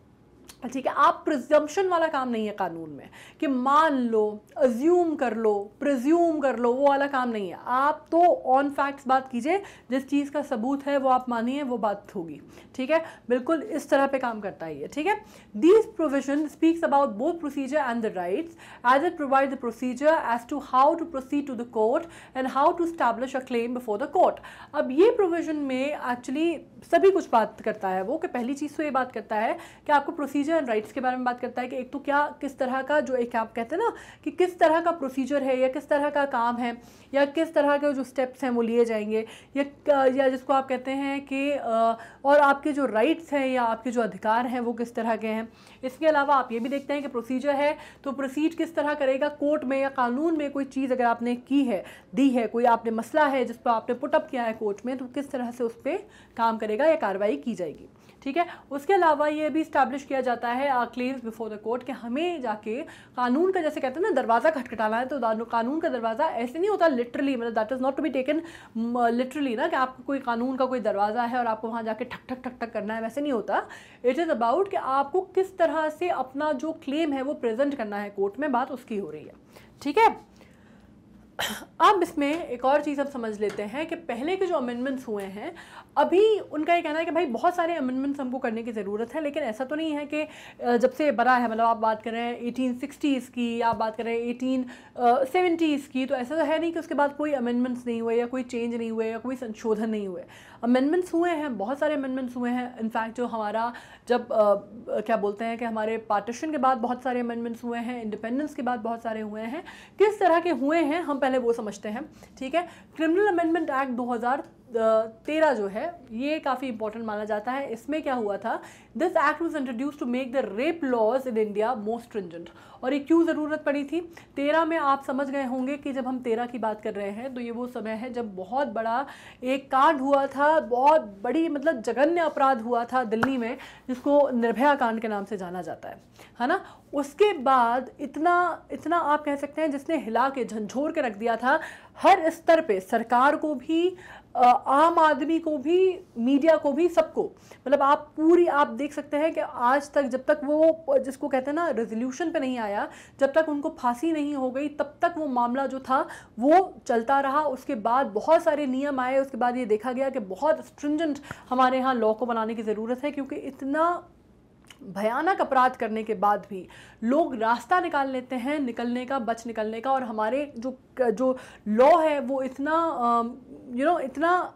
ठीक है, आप प्रिजम्पशन वाला काम नहीं है कानून में कि मान लो, अज्यूम कर लो, प्रिज्यूम कर लो, वो वाला काम नहीं है। आप तो ऑन फैक्ट्स बात कीजिए, जिस चीज़ का सबूत है वो आप मानिए, वो बात होगी। ठीक है, बिल्कुल इस तरह पे काम करता है ये। ठीक है, these provision speaks about both procedure and the rights as it provide the procedure as to how to proceed to the court and how to establish a claim before the court. अब ये provision में actually सभी कुछ बात करता है वो, कि पहली चीज़ तो ये बात करता है कि आपको प्रोसीजर एंड राइट्स के बारे में बात करता है कि एक तो क्या, किस तरह का, जो एक आप कहते हैं ना कि किस तरह का प्रोसीजर है या किस तरह का काम है या किस तरह के जो स्टेप्स हैं वो लिए जाएंगे, या या जिसको आप कहते हैं कि, और आपके जो राइट्स हैं या आपके जो अधिकार हैं वो किस तरह के हैं। इसके अलावा आप ये भी देखते हैं कि प्रोसीजर है तो प्रोसीड किस तरह करेगा कोर्ट में या कानून में। कोई चीज़ अगर आपने की है, दी है, कोई आपने मसला है जिस पर आपने पुटअप किया है कोर्ट में, तो किस तरह से उस पर काम करेगा या कार्रवाई की जाएगी। ठीक है, उसके अलावा ये भी इस्टेब्लिश किया जाता है are claims before the court, कि हमें जाके कानून का, जैसे कहते हैं ना, दरवाज़ा खटखटाना है, तो कानून का दरवाज़ा ऐसे नहीं होता लिटरली, मतलब that is not to be taken literally ना कि आपको कोई कानून का कोई दरवाज़ा है और आपको वहाँ जाके ठक ठक ठक ठक करना है, वैसे नहीं होता। इट इज़ अबाउट कि आपको किस तरह से अपना जो क्लेम है वो प्रेजेंट करना है कोर्ट में, बात उसकी हो रही है। ठीक है, अब इसमें एक और चीज़ हम समझ लेते हैं कि पहले के जो अमेंडमेंट्स हुए हैं, अभी उनका ये कहना है कि भाई बहुत सारे अमेंडमेंट्स हमको करने की ज़रूरत है, लेकिन ऐसा तो नहीं है कि जब से बड़ा है, मतलब आप बात कर रहे हैं एटीन सिक्सटीज़ की, आप बात कर रहे हैं एटीन सेवेंटीज़ की, तो ऐसा तो है नहीं कि उसके बाद कोई अमेंडमेंट्स नहीं हुए या कोई चेंज नहीं हुए या कोई संशोधन नहीं हुए। अमेंडमेंट्स हुए हैं, बहुत सारे अमेंडमेंट्स हुए हैं। इनफैक्ट जो हमारा जब आ, क्या बोलते हैं कि हमारे पार्टीशन के बाद बहुत सारे अमेंडमेंट्स हुए हैं, इंडिपेंडेंस के बाद बहुत सारे हुए हैं। किस तरह के हुए हैं हम पहले वो समझते हैं। ठीक है, क्रिमिनल अमेंडमेंट एक्ट दो हज़ार तेरह जो है ये काफ़ी इंपॉर्टेंट माना जाता है। इसमें क्या हुआ था, this act was introduce to make the rape laws in India more stringent. और ये क्यों ज़रूरत पड़ी थी तेरह में, आप समझ गए होंगे कि जब हम तेरह की बात कर रहे हैं तो ये वो समय है जब बहुत बड़ा एक कांड हुआ था, बहुत बड़ी मतलब जघन्य अपराध हुआ था दिल्ली में, जिसको निर्भया कांड के नाम से जाना जाता है, है ना। उसके बाद इतना इतना आप कह सकते हैं जिसने हिला के झंझोर के रख दिया था हर स्तर पे, सरकार को भी, आम आदमी को भी, मीडिया को भी, सबको। मतलब आप पूरी आप देख सकते हैं कि आज तक जब तक वो, जिसको कहते हैं ना, रेजोल्यूशन पे नहीं आया, जब तक उनको फांसी नहीं हो गई तब तक वो मामला जो था वो चलता रहा। उसके बाद बहुत सारे नियम आए, उसके बाद ये देखा गया कि बहुत स्ट्रिंजेंट हमारे यहाँ लॉ को बनाने की ज़रूरत है, क्योंकि इतना भयानक अपराध करने के बाद भी लोग रास्ता निकाल लेते हैं निकलने का, बच निकलने का, और हमारे जो जो लॉ है वो इतना यू नो इतना आ,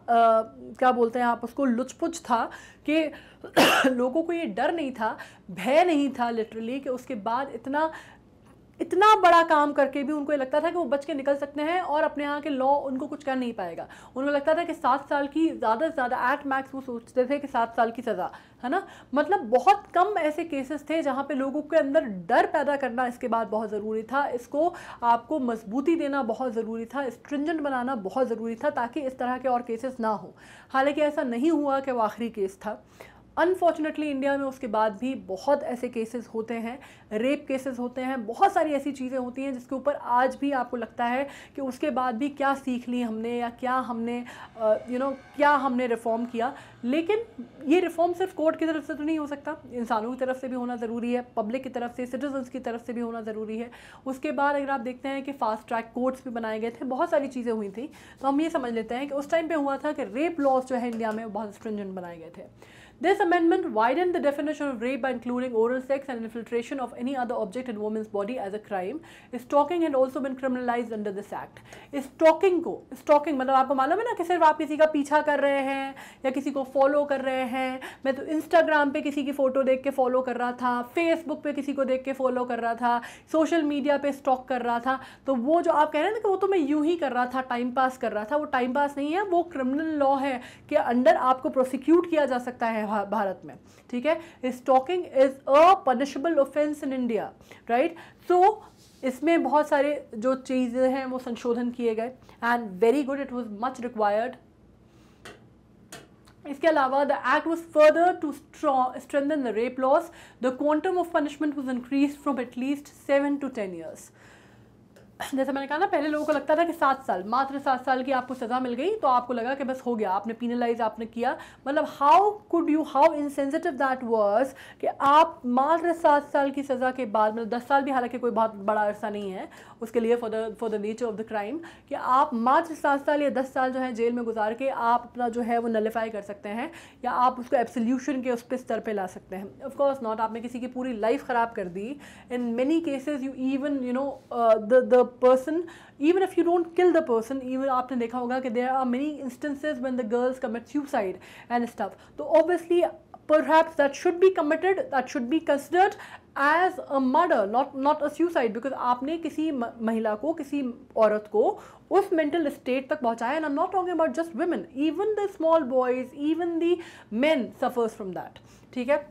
क्या बोलते हैं आप उसको, लुचपुच था कि लोगों को ये डर नहीं था, भय नहीं था लिटरली, कि उसके बाद इतना इतना बड़ा काम करके भी उनको ये लगता था कि वो बच के निकल सकते हैं और अपने यहाँ के लॉ उनको कुछ कर नहीं पाएगा। उनको लगता था कि सात साल की ज़्यादा से ज़्यादा एट मैक्स वो सोचते थे कि सात साल की सज़ा, है ना। मतलब बहुत कम ऐसे केसेस थे जहाँ पे लोगों के अंदर डर पैदा करना इसके बाद बहुत ज़रूरी था, इसको आपको मजबूती देना बहुत ज़रूरी था, स्ट्रिंजेंट बनाना बहुत ज़रूरी था, ताकि इस तरह के और केसेस ना हो। हालांकि ऐसा नहीं हुआ कि वो आखिरी केस था। अनफॉर्चुनेटली इंडिया में उसके बाद भी बहुत ऐसे केसेस होते हैं, रेप केसेस होते हैं, बहुत सारी ऐसी चीज़ें होती हैं जिसके ऊपर आज भी आपको लगता है कि उसके बाद भी क्या सीख ली हमने, या क्या हमने यू नो क्या हमने रिफ़ॉर्म किया। लेकिन ये रिफ़ॉर्म सिर्फ कोर्ट की तरफ से तो नहीं हो सकता, इंसानों की तरफ से भी होना ज़रूरी है, पब्लिक की तरफ से, सिटीजन्स की तरफ से भी होना ज़रूरी है। उसके बाद अगर आप देखते हैं कि फ़ास्ट ट्रैक कोर्ट्स भी बनाए गए थे, बहुत सारी चीज़ें हुई थी, तो हम ये समझ लेते हैं कि उस टाइम पर हुआ था कि रेप लॉज जो है इंडिया में बहुत स्ट्रिंजेंट बनाए गए थे। This amendment widened the definition of rape by including oral sex and infiltration of any other object in woman's body as a crime. Stalking had also been criminalized under this act. Stalking को stalking मतलब आपको मालूम है ना कि सिर्फ आप किसी का पीछा कर रहे हैं या किसी को फॉलो कर रहे हैं। मैं तो Instagram पे किसी की फ़ोटो देख के फॉलो कर रहा था, Facebook पे किसी को देख के फॉलो कर रहा था, सोशल मीडिया पे स्टॉक कर रहा था। तो वो जो आप कह रहे हैं ना कि वो तो मैं यूँ ही कर रहा था, टाइम पास कर रहा था, वो टाइम पास नहीं है, वो क्रिमिनल लॉ है के अंडर आपको प्रोसिक्यूट किया जा सकता है भारत में। ठीक है, stalking is a punishable offence in India, right. So इसमें बहुत सारे जो चीजें हैं वो संशोधन किए गए, and very good, it was much required. इसके अलावा the act was further to strengthen the rape laws. The quantum of punishment was increase from at least seven to ten years. जैसे मैंने कहा ना, पहले लोगों को लगता था कि सात साल मात्र सात साल की आपको सज़ा मिल गई, तो आपको लगा कि बस हो गया, आपने पीनलाइज आपने किया, मतलब how could you, how insensitive that was कि आप मात्र सात साल की सज़ा के बाद, मतलब दस साल भी हालांकि कोई बहुत बड़ा अरसा नहीं है उसके लिए for the for the nature of the crime, कि आप मात्र सात साल या दस साल जो है जेल में गुजार के आप अपना जो है वो नलीफाई कर सकते हैं या आप उसको एब्सोल्यूशन के उस पर स्तर पर ला सकते हैं। ऑफकोर्स नॉट, आपने किसी की पूरी लाइफ ख़राब कर दी। In many cases you even you know the person, even if you don't kill the person, even आपने देखा होगा कि there are many instances when the girls commit suicide and stuff. तो obviously perhaps that should be committed, that should be considered as a murder, not not a suicide, because आपने किसी महिला को, किसी औरत को उस mental state तक पहुँचाया। And I'm not talking about just women, even the small boys, even the men suffers from that. ठीक है?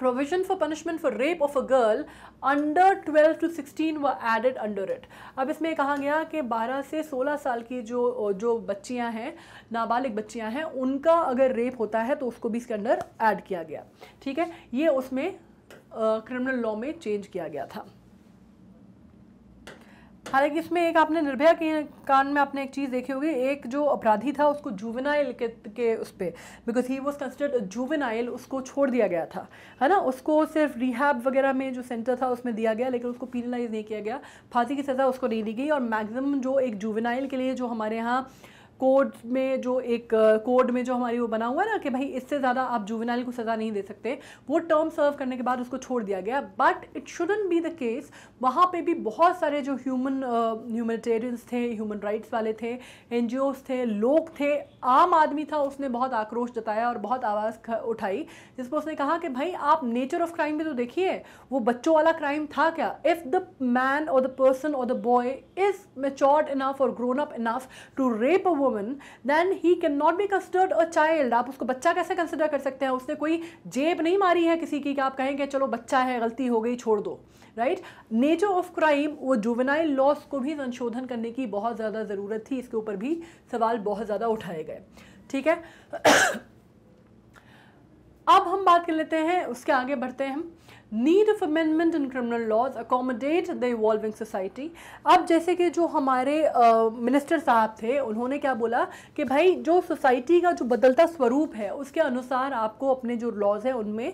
Provision for punishment for rape of a girl under twelve to sixteen were added under it. अब इसमें कहा गया कि बारह से सोलह साल की जो जो बच्चियां हैं, नाबालिग बच्चियां हैं, उनका अगर रेप होता है तो उसको भी इसके अंदर ऐड किया गया। ठीक है, ये उसमें क्रिमिनल लॉ में चेंज किया गया था। हालांकि इसमें एक आपने निर्भया के कांड में आपने एक चीज़ देखी होगी, एक जो अपराधी था उसको जुवेनाइल के, के उस पर, because he was considered juvenile, उसको छोड़ दिया गया था, है ना, उसको सिर्फ रिहैब वगैरह में जो सेंटर था उसमें दिया गया, लेकिन उसको पीनलाइज नहीं किया गया, फांसी की सज़ा उसको नहीं दी गई। और मैक्सिमम जो एक जुवेनाइल के लिए जो हमारे यहाँ कोड में जो एक कोड में जो हमारी वो बना हुआ है ना कि भाई इससे ज़्यादा आप जुवेनाइल को सज़ा नहीं दे सकते, वो टर्म सर्व करने के बाद उसको छोड़ दिया गया। But it shouldn't be the case. वहाँ पे भी बहुत सारे जो ह्यूमन ह्यूमनिटेरियंस थे, ह्यूमन राइट्स वाले थे, एनजीओज़ थे, लोग थे, आम आदमी था, उसने बहुत आक्रोश जताया और बहुत आवाज़ उठाई, जिसमें उसने कहा कि भाई आप नेचर ऑफ क्राइम भी तो देखिए, वो बच्चों वाला क्राइम था क्या। इफ़ द मैन और द पर्सन और the boy is matured enough और grown up enough to rape a woman, then he cannot be considered a child. आप उसको बच्चा कैसे कंसिडर कर सकते हैं? उसने कोई जेब नहीं मारी है किसी की कि आप कहेंगे चलो बच्चा है, गलती हो गई, छोड़ दो। राइट, नेचर ऑफ क्राइम, वो जुवेनाइल लॉस को भी संशोधन करने की बहुत ज़्यादा ज़रूरत थी, इसके ऊपर भी सवाल बहुत ज़्यादा उठाए गए। ठीक है, अब हम बात कर लेते हैं, उसके आगे बढ़ते हैं हम। Need of amendment in criminal laws accommodate the evolving society. अब जैसे कि जो हमारे मिनिस्टर साहब थे, उन्होंने क्या बोला कि भाई जो सोसाइटी का जो बदलता स्वरूप है उसके अनुसार आपको अपने जो लॉज हैं उनमें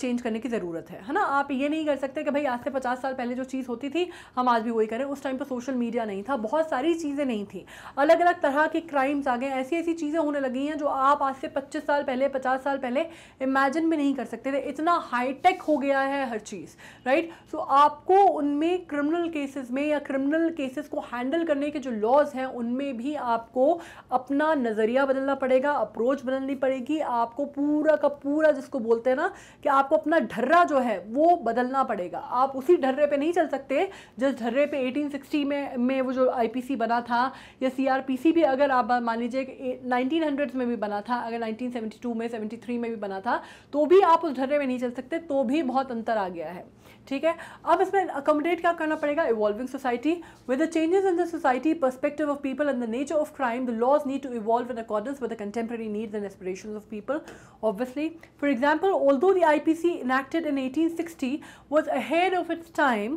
चेंज करने की ज़रूरत है, है ना। आप ये नहीं कर सकते कि भाई आज से पचास साल पहले जो चीज़ होती थी हम आज भी वही करें। उस टाइम पर सोशल मीडिया नहीं था, बहुत सारी चीज़ें नहीं थी, अलग अलग तरह के क्राइम्स आ गए, ऐसी ऐसी चीज़ें होने लगी हैं जो आप आज से पच्चीस साल पहले, पचास साल पहले इमेजिन भी नहीं कर सकते थे। इतना हाईटेक हो गया है हर चीज़। राइट, सो आपको उनमें क्रिमिनल केसेस में या क्रिमिनल केसेस को हैंडल करने के जो लॉज हैं उनमें भी आपको अपना नज़रिया बदलना पड़ेगा, अप्रोच बदलनी पड़ेगी, आपको पूरा का पूरा, जिसको बोलते हैं ना कि आपको अपना ढर्रा जो है वो बदलना पड़ेगा। आप उसी ढर्रे पे नहीं चल सकते जिस ढर्रे पे एटीन सिक्सटी में में वो जो आईपीसी बना था, या सीआरपीसी भी अगर आप मान लीजिए कि नाइनटीन हंड्रेड्स में भी बना था, अगर नाइनटीन सेवेंटी टू में, सेवेंटी थ्री में भी बना था, तो भी आप उस ढर्रे में नहीं चल सकते, तो भी बहुत अंतर आ गया है। ठीक है, अब इसमें अकोमोडेट क्या करना पड़ेगा? Evolving society with the changes in the society, perspective of people and the nature of crime, the laws need to evolve in accordance with the contemporary needs and aspirations of people. Obviously, for example, although the I P C enacted in eighteen sixty was ahead of its time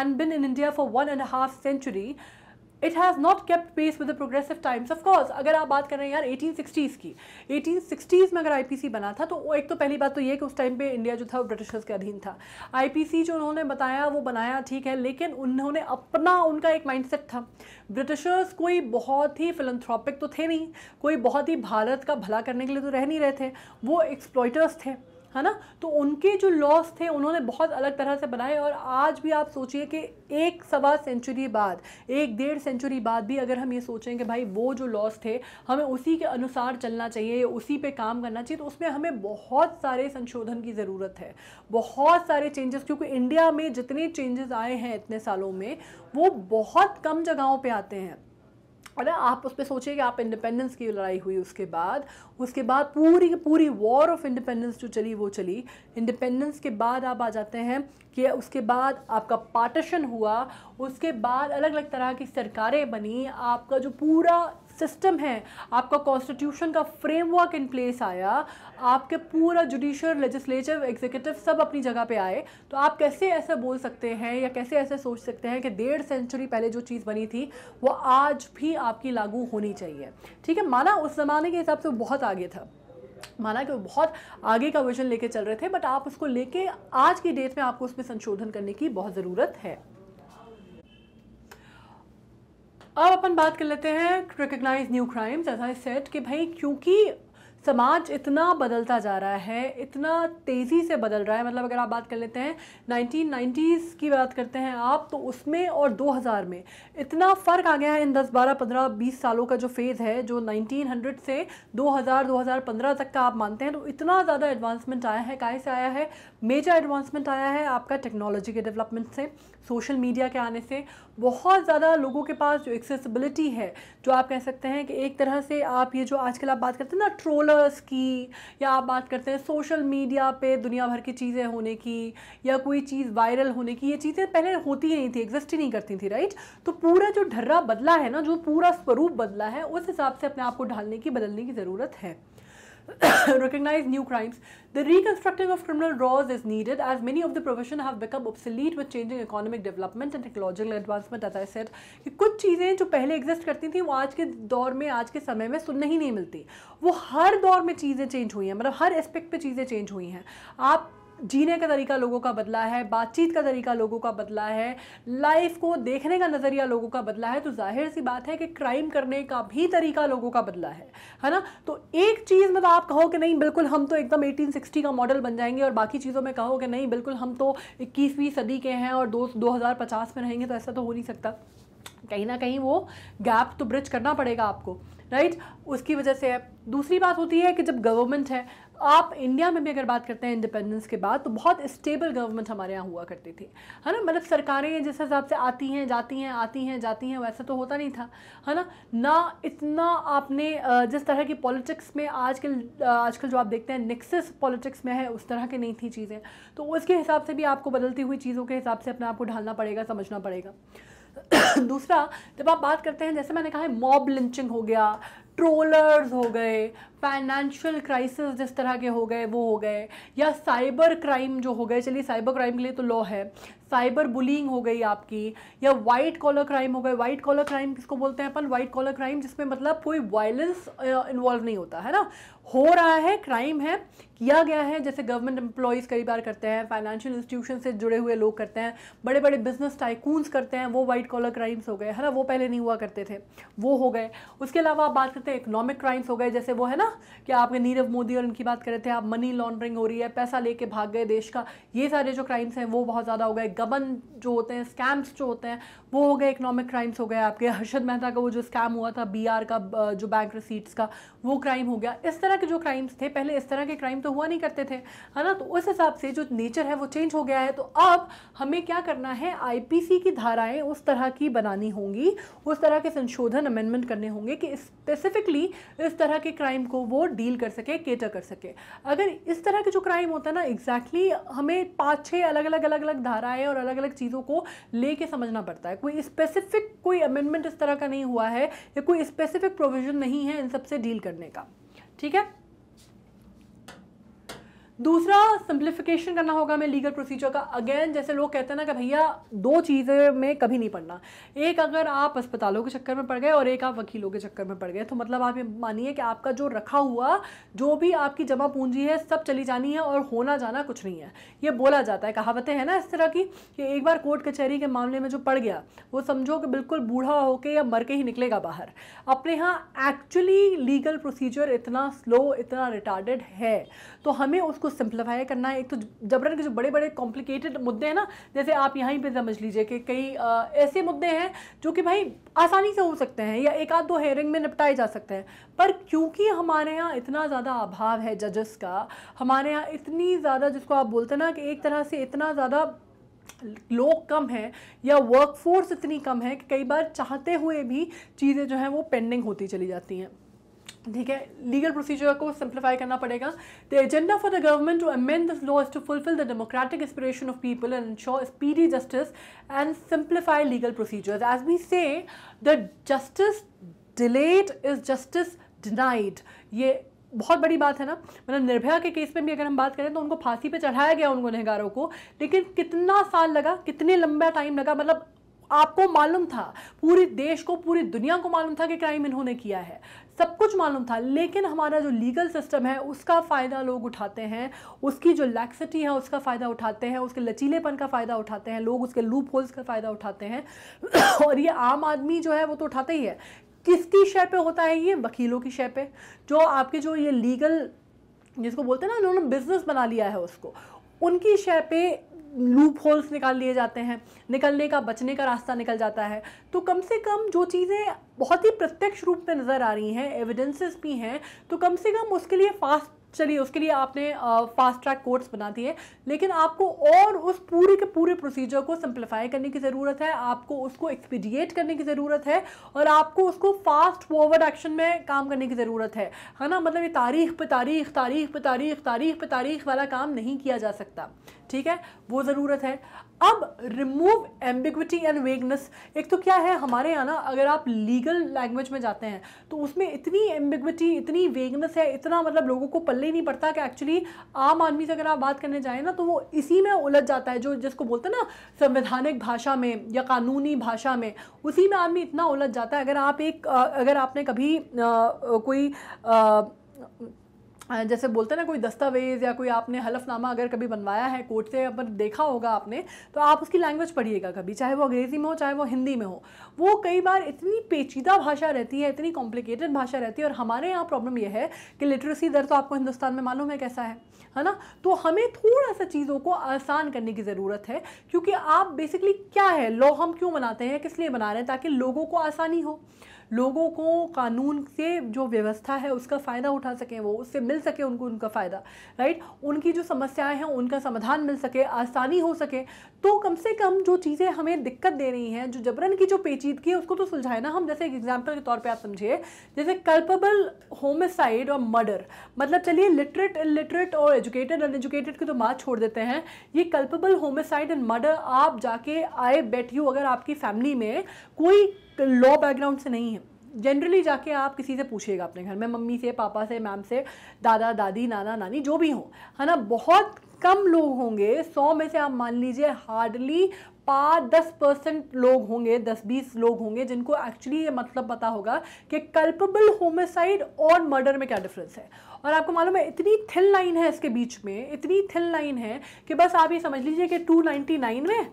and been in India for one and a half century, it has not kept pace with the progressive times. Of course, अगर आप बात कर रहे हैं यार eighteen sixties की, eighteen sixties में अगर I P C बना था तो एक तो पहली बात तो ये कि उस टाइम पे इंडिया जो था वो ब्रिटिशर्स के अधीन था। I P C जो उन्होंने बताया वो बनाया, ठीक है, लेकिन उन्होंने अपना, उनका एक माइंडसेट था। ब्रिटिशर्स कोई बहुत ही फिलंथ्रोपिक तो थे नहीं, कोई बहुत ही भारत का भला करने के लिए तो रह नहीं रहे थे, वो एक्सप्लॉयटर्स थे, है ना। तो उनके जो लॉस थे उन्होंने बहुत अलग तरह से बनाए, और आज भी आप सोचिए कि एक सवा सेंचुरी बाद, एक डेढ़ सेंचुरी बाद भी अगर हम ये सोचें कि भाई वो जो लॉस थे हमें उसी के अनुसार चलना चाहिए, उसी पे काम करना चाहिए, तो उसमें हमें बहुत सारे संशोधन की ज़रूरत है, बहुत सारे चेंजेस, क्योंकि इंडिया में जितने चेंजेस आए हैं इतने सालों में वो बहुत कम जगहों पर आते हैं। और आप उस पर सोचिए कि आप इंडिपेंडेंस की लड़ाई हुई, उसके बाद उसके बाद पूरी पूरी वॉर ऑफ इंडिपेंडेंस जो चली वो चली। इंडिपेंडेंस के बाद आप आ जाते हैं कि उसके बाद आपका पार्टीशन हुआ, उसके बाद अलग अलग तरह की सरकारें बनी, आपका जो पूरा सिस्टम है, आपका कॉन्स्टिट्यूशन का फ्रेमवर्क इन प्लेस आया, आपके पूरा जुडिशियल, लेजिस्लेटिव, एग्जीक्यूटिव सब अपनी जगह पे आए, तो आप कैसे ऐसा बोल सकते हैं या कैसे ऐसे सोच सकते हैं कि डेढ़ सेंचुरी पहले जो चीज़ बनी थी वो आज भी आपकी लागू होनी चाहिए। ठीक है, माना उस ज़माने के हिसाब से बहुत आगे था, माना कि वो बहुत आगे का विजन लेके चल रहे थे, बट आप उसको लेके आज की डेट में आपको उसमें संशोधन करने की बहुत ज़रूरत है। अब अपन बात कर लेते हैं recognise new crimes. As I said कि भाई क्योंकि समाज इतना बदलता जा रहा है, इतना तेज़ी से बदल रहा है, मतलब अगर आप बात कर लेते हैं नाइनटीन नाइन्टीज़ की बात करते हैं आप, तो उसमें और दो हज़ार में इतना फ़र्क आ गया है इन दस, बारह, पंद्रह, बीस सालों का जो फेज़ है, जो नाइनटीन हंड्रेड से दो हज़ार, दो हज़ार पंद्रह तक का आप मानते हैं, तो इतना ज़्यादा एडवांसमेंट आया है। काहे से आया है? मेजर एडवांसमेंट आया है आपका टेक्नोलॉजी के डेवलपमेंट से, सोशल मीडिया के आने से, बहुत ज़्यादा लोगों के पास जो एक्सेसिबिलिटी है, जो आप कह सकते हैं कि एक तरह से आप ये जो आजकल आप बात करते हैं ना ट्रोल की, या आप बात करते हैं सोशल मीडिया पे दुनिया भर की चीज़ें होने की या कोई चीज़ वायरल होने की, ये चीज़ें पहले होती ही नहीं थी, एग्जिस्ट ही नहीं करती थी, राइट। तो पूरा जो ढर्रा बदला है ना, जो पूरा स्वरूप बदला है, उस हिसाब से अपने आप को ढालने की, बदलने की ज़रूरत है। Recognize new crimes. The reconstructing of criminal laws is needed as many of the provisions have become obsolete with changing economic development and technological advancement. As I said, कि कुछ चीज़ें जो पहले एग्जिस्ट करती थी वो आज के दौर में, आज के समय में सुनने ही नहीं मिलती। वो हर दौर में चीज़ें चेंज हुई हैं, मतलब हर एस्पेक्ट पे चीज़ें चेंज हुई हैं। आप जीने का तरीका लोगों का बदला है, बातचीत का तरीका लोगों का बदला है, लाइफ को देखने का नज़रिया लोगों का बदला है, तो जाहिर सी बात है कि क्राइम करने का भी तरीका लोगों का बदला है, है ना। तो एक चीज़ में तो आप कहो कि नहीं बिल्कुल हम तो एकदम एटीन सिक्सटी का मॉडल बन जाएंगे, और बाकी चीज़ों में कहो कि नहीं बिल्कुल हम तो इक्कीसवीं सदी के हैं और दो दो हज़ार पचास में रहेंगे, तो ऐसा तो हो नहीं सकता। कहीं ना कहीं वो गैप तो ब्रिज करना पड़ेगा आपको, राइट। उसकी वजह से दूसरी बात होती है कि जब गवर्नमेंट है, आप इंडिया में भी अगर बात करते हैं इंडिपेंडेंस के बाद, तो बहुत स्टेबल गवर्नमेंट हमारे यहाँ हुआ करती थी, है ना। मतलब सरकारें जिस हिसाब से आती हैं जाती हैं आती हैं जाती हैं, वैसा तो होता नहीं था, है ना। ना इतना आपने जिस तरह की पॉलिटिक्स में आजकल आजकल जो आप देखते हैं नेक्सस पॉलिटिक्स में है, उस तरह की नहीं थी चीज़ें। तो उसके हिसाब से भी आपको बदलती हुई चीज़ों के हिसाब से अपने आप को ढालना पड़ेगा, समझना पड़ेगा। दूसरा, जब आप बात करते हैं, जैसे मैंने कहा है, मॉब लिंचिंग हो गया, ट्रोलर्स हो गए, फाइनेंशियल क्राइसिस जिस तरह के हो गए वो हो गए, या साइबर क्राइम जो हो गए, चलिए साइबर क्राइम के लिए तो लॉ है, साइबर बुलिंग हो गई आपकी, या वाइट कॉलर क्राइम हो गए। वाइट कॉलर क्राइम किसको बोलते हैं अपन? वाइट कॉलर क्राइम जिसमें मतलब कोई वायलेंस इन्वॉल्व नहीं होता, है ना। हो रहा है, क्राइम है, किया गया है, जैसे गवर्नमेंट एम्प्लॉयज़ कई बार करते हैं, फाइनेंशियल इंस्टीट्यूशन से जुड़े हुए लोग करते हैं, बड़े बड़े बिजनेस टाइकून्स करते हैं, वो वाइट कॉलर क्राइम्स हो गए, है ना। वो पहले नहीं हुआ करते थे, वो हो गए। उसके अलावा आप बात करते हैं इकोनॉमिक क्राइम्स हो गए, जैसे वो है ना कि आपके नीरव मोदी और उनकी बात कर रहे थे आप, मनी लॉन्ड्रिंग हो रही है, पैसा लेके भाग गए देश का, ये सारे जो क्राइम्स हैं वो बहुत ज़्यादा हो गए। गबन जो होते हैं, स्कैम्स जो होते हैं वो हो गए, इकोनॉमिक क्राइम्स हो गए आपके। हर्षद मेहता का वो जो स्कैम हुआ था बी आर का, जो बैंक रिसीट्स का, वो क्राइम हो गया। इस तरह के जो क्राइम्स थे पहले, इस तरह के क्राइम तो हुआ नहीं करते थे, है ना। तो उस हिसाब से जो नेचर है वो चेंज हो गया है। तो अब हमें क्या करना है, आईपीसी की धाराएं उस तरह की बनानी होंगी, उस तरह के संशोधन अमेंडमेंट करने होंगे कि स्पेसिफिकली इस तरह के क्राइम को वो डील कर सके, केटर कर सके। अगर इस तरह के जो क्राइम होता है ना, एग्जैक्टली हमें पाँच छः अलग अलग अलग अलग धाराएँ और अलग अलग चीज़ों को लेके समझना पड़ता है। कोई स्पेसिफिक कोई अमेंडमेंट इस तरह का नहीं हुआ है, या कोई स्पेसिफिक प्रोविजन नहीं है इन सबसे डील करने का, ठीक है। दूसरा, सिंप्लीफिकेशन करना होगा हमें लीगल प्रोसीजर का। अगेन, जैसे लोग कहते हैं ना कि भैया दो चीज़ें में कभी नहीं पड़ना, एक अगर आप अस्पतालों के चक्कर में पड़ गए और एक आप वकीलों के चक्कर में पड़ गए, तो मतलब आप ये मानिए कि आपका जो रखा हुआ, जो भी आपकी जमा पूंजी है, सब चली जानी है और होना जाना कुछ नहीं है। ये बोला जाता है, कहावतें हैं ना इस तरह की, कि एक बार कोर्ट कचहरी के मामले में जो पड़ गया वो समझो कि बिल्कुल बूढ़ा होकर या मर के ही निकलेगा बाहर। अपने यहाँ एक्चुअली लीगल प्रोसीजर इतना स्लो, इतना रिटार्डेड है, तो हमें उसको सिंप्लीफाई करना है। एक तो जबरन के जो बड़े बड़े कॉम्प्लिकेटेड मुद्दे हैं ना, जैसे आप यहाँ पे समझ लीजिए कि कई आ, ऐसे मुद्दे हैं जो कि भाई आसानी से हो सकते हैं या एक आध दो हेयरिंग में निपटाए जा सकते हैं, पर क्योंकि हमारे यहाँ इतना ज़्यादा अभाव है जजेस का, हमारे यहाँ इतनी ज़्यादा, जिसको आप बोलते हैं ना कि एक तरह से इतना ज़्यादा लोग कम हैं या वर्कफोर्स इतनी कम है कि कई बार चाहते हुए भी चीज़ें जो हैं वो पेंडिंग होती चली जाती हैं, ठीक है। लीगल प्रोसीजर को सिंप्लीफाई करना पड़ेगा। The agenda for the government to amend this law is to fulfil the democratic aspiration of people and ensure speedy justice and simplify legal procedures. As we say, the justice delayed is justice denied. ये बहुत बड़ी बात है ना, मतलब निर्भया के case में भी अगर हम बात करें तो उनको फांसी पे चढ़ाया गया उन गुनहगारों को, लेकिन कितना साल लगा, कितने लंबा टाइम लगा, मतलब आपको मालूम था, पूरे देश को, पूरी दुनिया को मालूम था कि क्राइम इन्होंने किया है, सब कुछ मालूम था, लेकिन हमारा जो लीगल सिस्टम है उसका फ़ायदा लोग उठाते हैं, उसकी जो लैक्सिटी है उसका फ़ायदा उठाते हैं, उसके लचीलेपन का फ़ायदा उठाते हैं लोग, उसके लूप होल्स का फ़ायदा उठाते हैं, और ये आम आदमी जो है वो तो उठाता ही है। किसकी शय पे होता है ये? वकीलों की शय पे। जो आपके जो ये लीगल जिसको बोलते हैं ना, उन्होंने बिजनेस बना लिया है उसको, उनकी शय पे लूप होल्स निकाल लिए जाते हैं, निकलने का, बचने का रास्ता निकल जाता है। तो कम से कम जो चीज़ें बहुत ही प्रत्यक्ष रूप में नज़र आ रही हैं, एविडेंसेस भी हैं, तो कम से कम उसके लिए फास्ट, चलिए उसके लिए आपने फास्ट ट्रैक कोर्ट्स बना दिए, लेकिन आपको और उस पूरे के पूरे प्रोसीजर को सिंप्लीफाई करने की ज़रूरत है, आपको उसको एक्सपीडिएट करने की ज़रूरत है, और आपको उसको फास्ट फॉरवर्ड एक्शन में काम करने की ज़रूरत है, है ना। मतलब ये तारीख पर तारीख तारीख पर तारीख तारीख पर तारीख वाला काम नहीं किया जा सकता, ठीक है, वो ज़रूरत है। अब रिमूव एम्बिग्विटी एंड वेगनेस। एक तो क्या है हमारे यहाँ ना, अगर आप लीगल लैंग्वेज में जाते हैं तो उसमें इतनी एम्बिग्विटी, इतनी वेगनेस है, इतना मतलब लोगों को पल्ले ही नहीं पड़ता कि एक्चुअली आम आदमी से अगर आप बात करने जाएँ ना तो वो इसी में उलझ जाता है, जो जिसको बोलते हैं ना संवैधानिक भाषा में या कानूनी भाषा में, उसी में आदमी इतना उलझ जाता है। अगर आप एक अगर आपने कभी आ, कोई आ, जैसे बोलते हैं ना कोई दस्तावेज़ या कोई आपने हलफनामा अगर कभी बनवाया है कोर्ट से, अपन देखा होगा आपने, तो आप उसकी लैंग्वेज पढ़िएगा कभी, चाहे वो अंग्रेज़ी में हो चाहे वो हिंदी में हो, वो कई बार इतनी पेचीदा भाषा रहती है, इतनी कॉम्प्लिकेटेड भाषा रहती है। और हमारे यहाँ प्रॉब्लम यह है कि लिटरेसी दर तो आपको हिंदुस्तान में मालूम है कैसा है, है ना। तो हमें थोड़ा सा चीज़ों को आसान करने की ज़रूरत है, क्योंकि आप बेसिकली क्या है, लॉ हम क्यों बनाते हैं, किस लिए बना रहे हैं? ताकि लोगों को आसानी हो, लोगों को कानून से जो व्यवस्था है उसका फ़ायदा उठा सकें, वो उससे मिल सके उनको उनका फ़ायदा, राइट, उनकी जो समस्याएं हैं उनका समाधान मिल सके, आसानी हो सके। तो कम से कम जो चीज़ें हमें दिक्कत दे रही हैं, जो जबरन की जो पेचीदगी है, उसको तो सुलझाए ना हम। जैसे एक एग्जाम्पल के तौर पर आप समझिए, जैसे कल्पेबल होमिसाइड और मर्डर, मतलब चलिए लिटरेट इलिटरेट और एजुकेटेड अनएजुकेटेड की तो बात छोड़ देते हैं, ये कल्पेबल होमिसाइड एंड मर्डर आप जाके आई बेट यू, अगर आपकी फैमिली में कोई लॉ बैकग्राउंड से नहीं है, जनरली जाके आप किसी से पूछिएगा अपने घर में, मम्मी से, पापा से, मैम से, दादा दादी, नाना नानी, जो भी हो, है ना, बहुत कम लोग होंगे, सौ में से आप मान लीजिए हार्डली पाँच दस परसेंट लोग होंगे, दस बीस लोग होंगे जिनको एक्चुअली ये मतलब पता होगा कि कल्पेबल होमिसाइड और मर्डर में क्या डिफरेंस है। और आपको मालूम है इतनी थिन लाइन है इसके बीच में, इतनी थिन लाइन है कि बस आप ये समझ लीजिए कि टू नाइन्टी नाइन में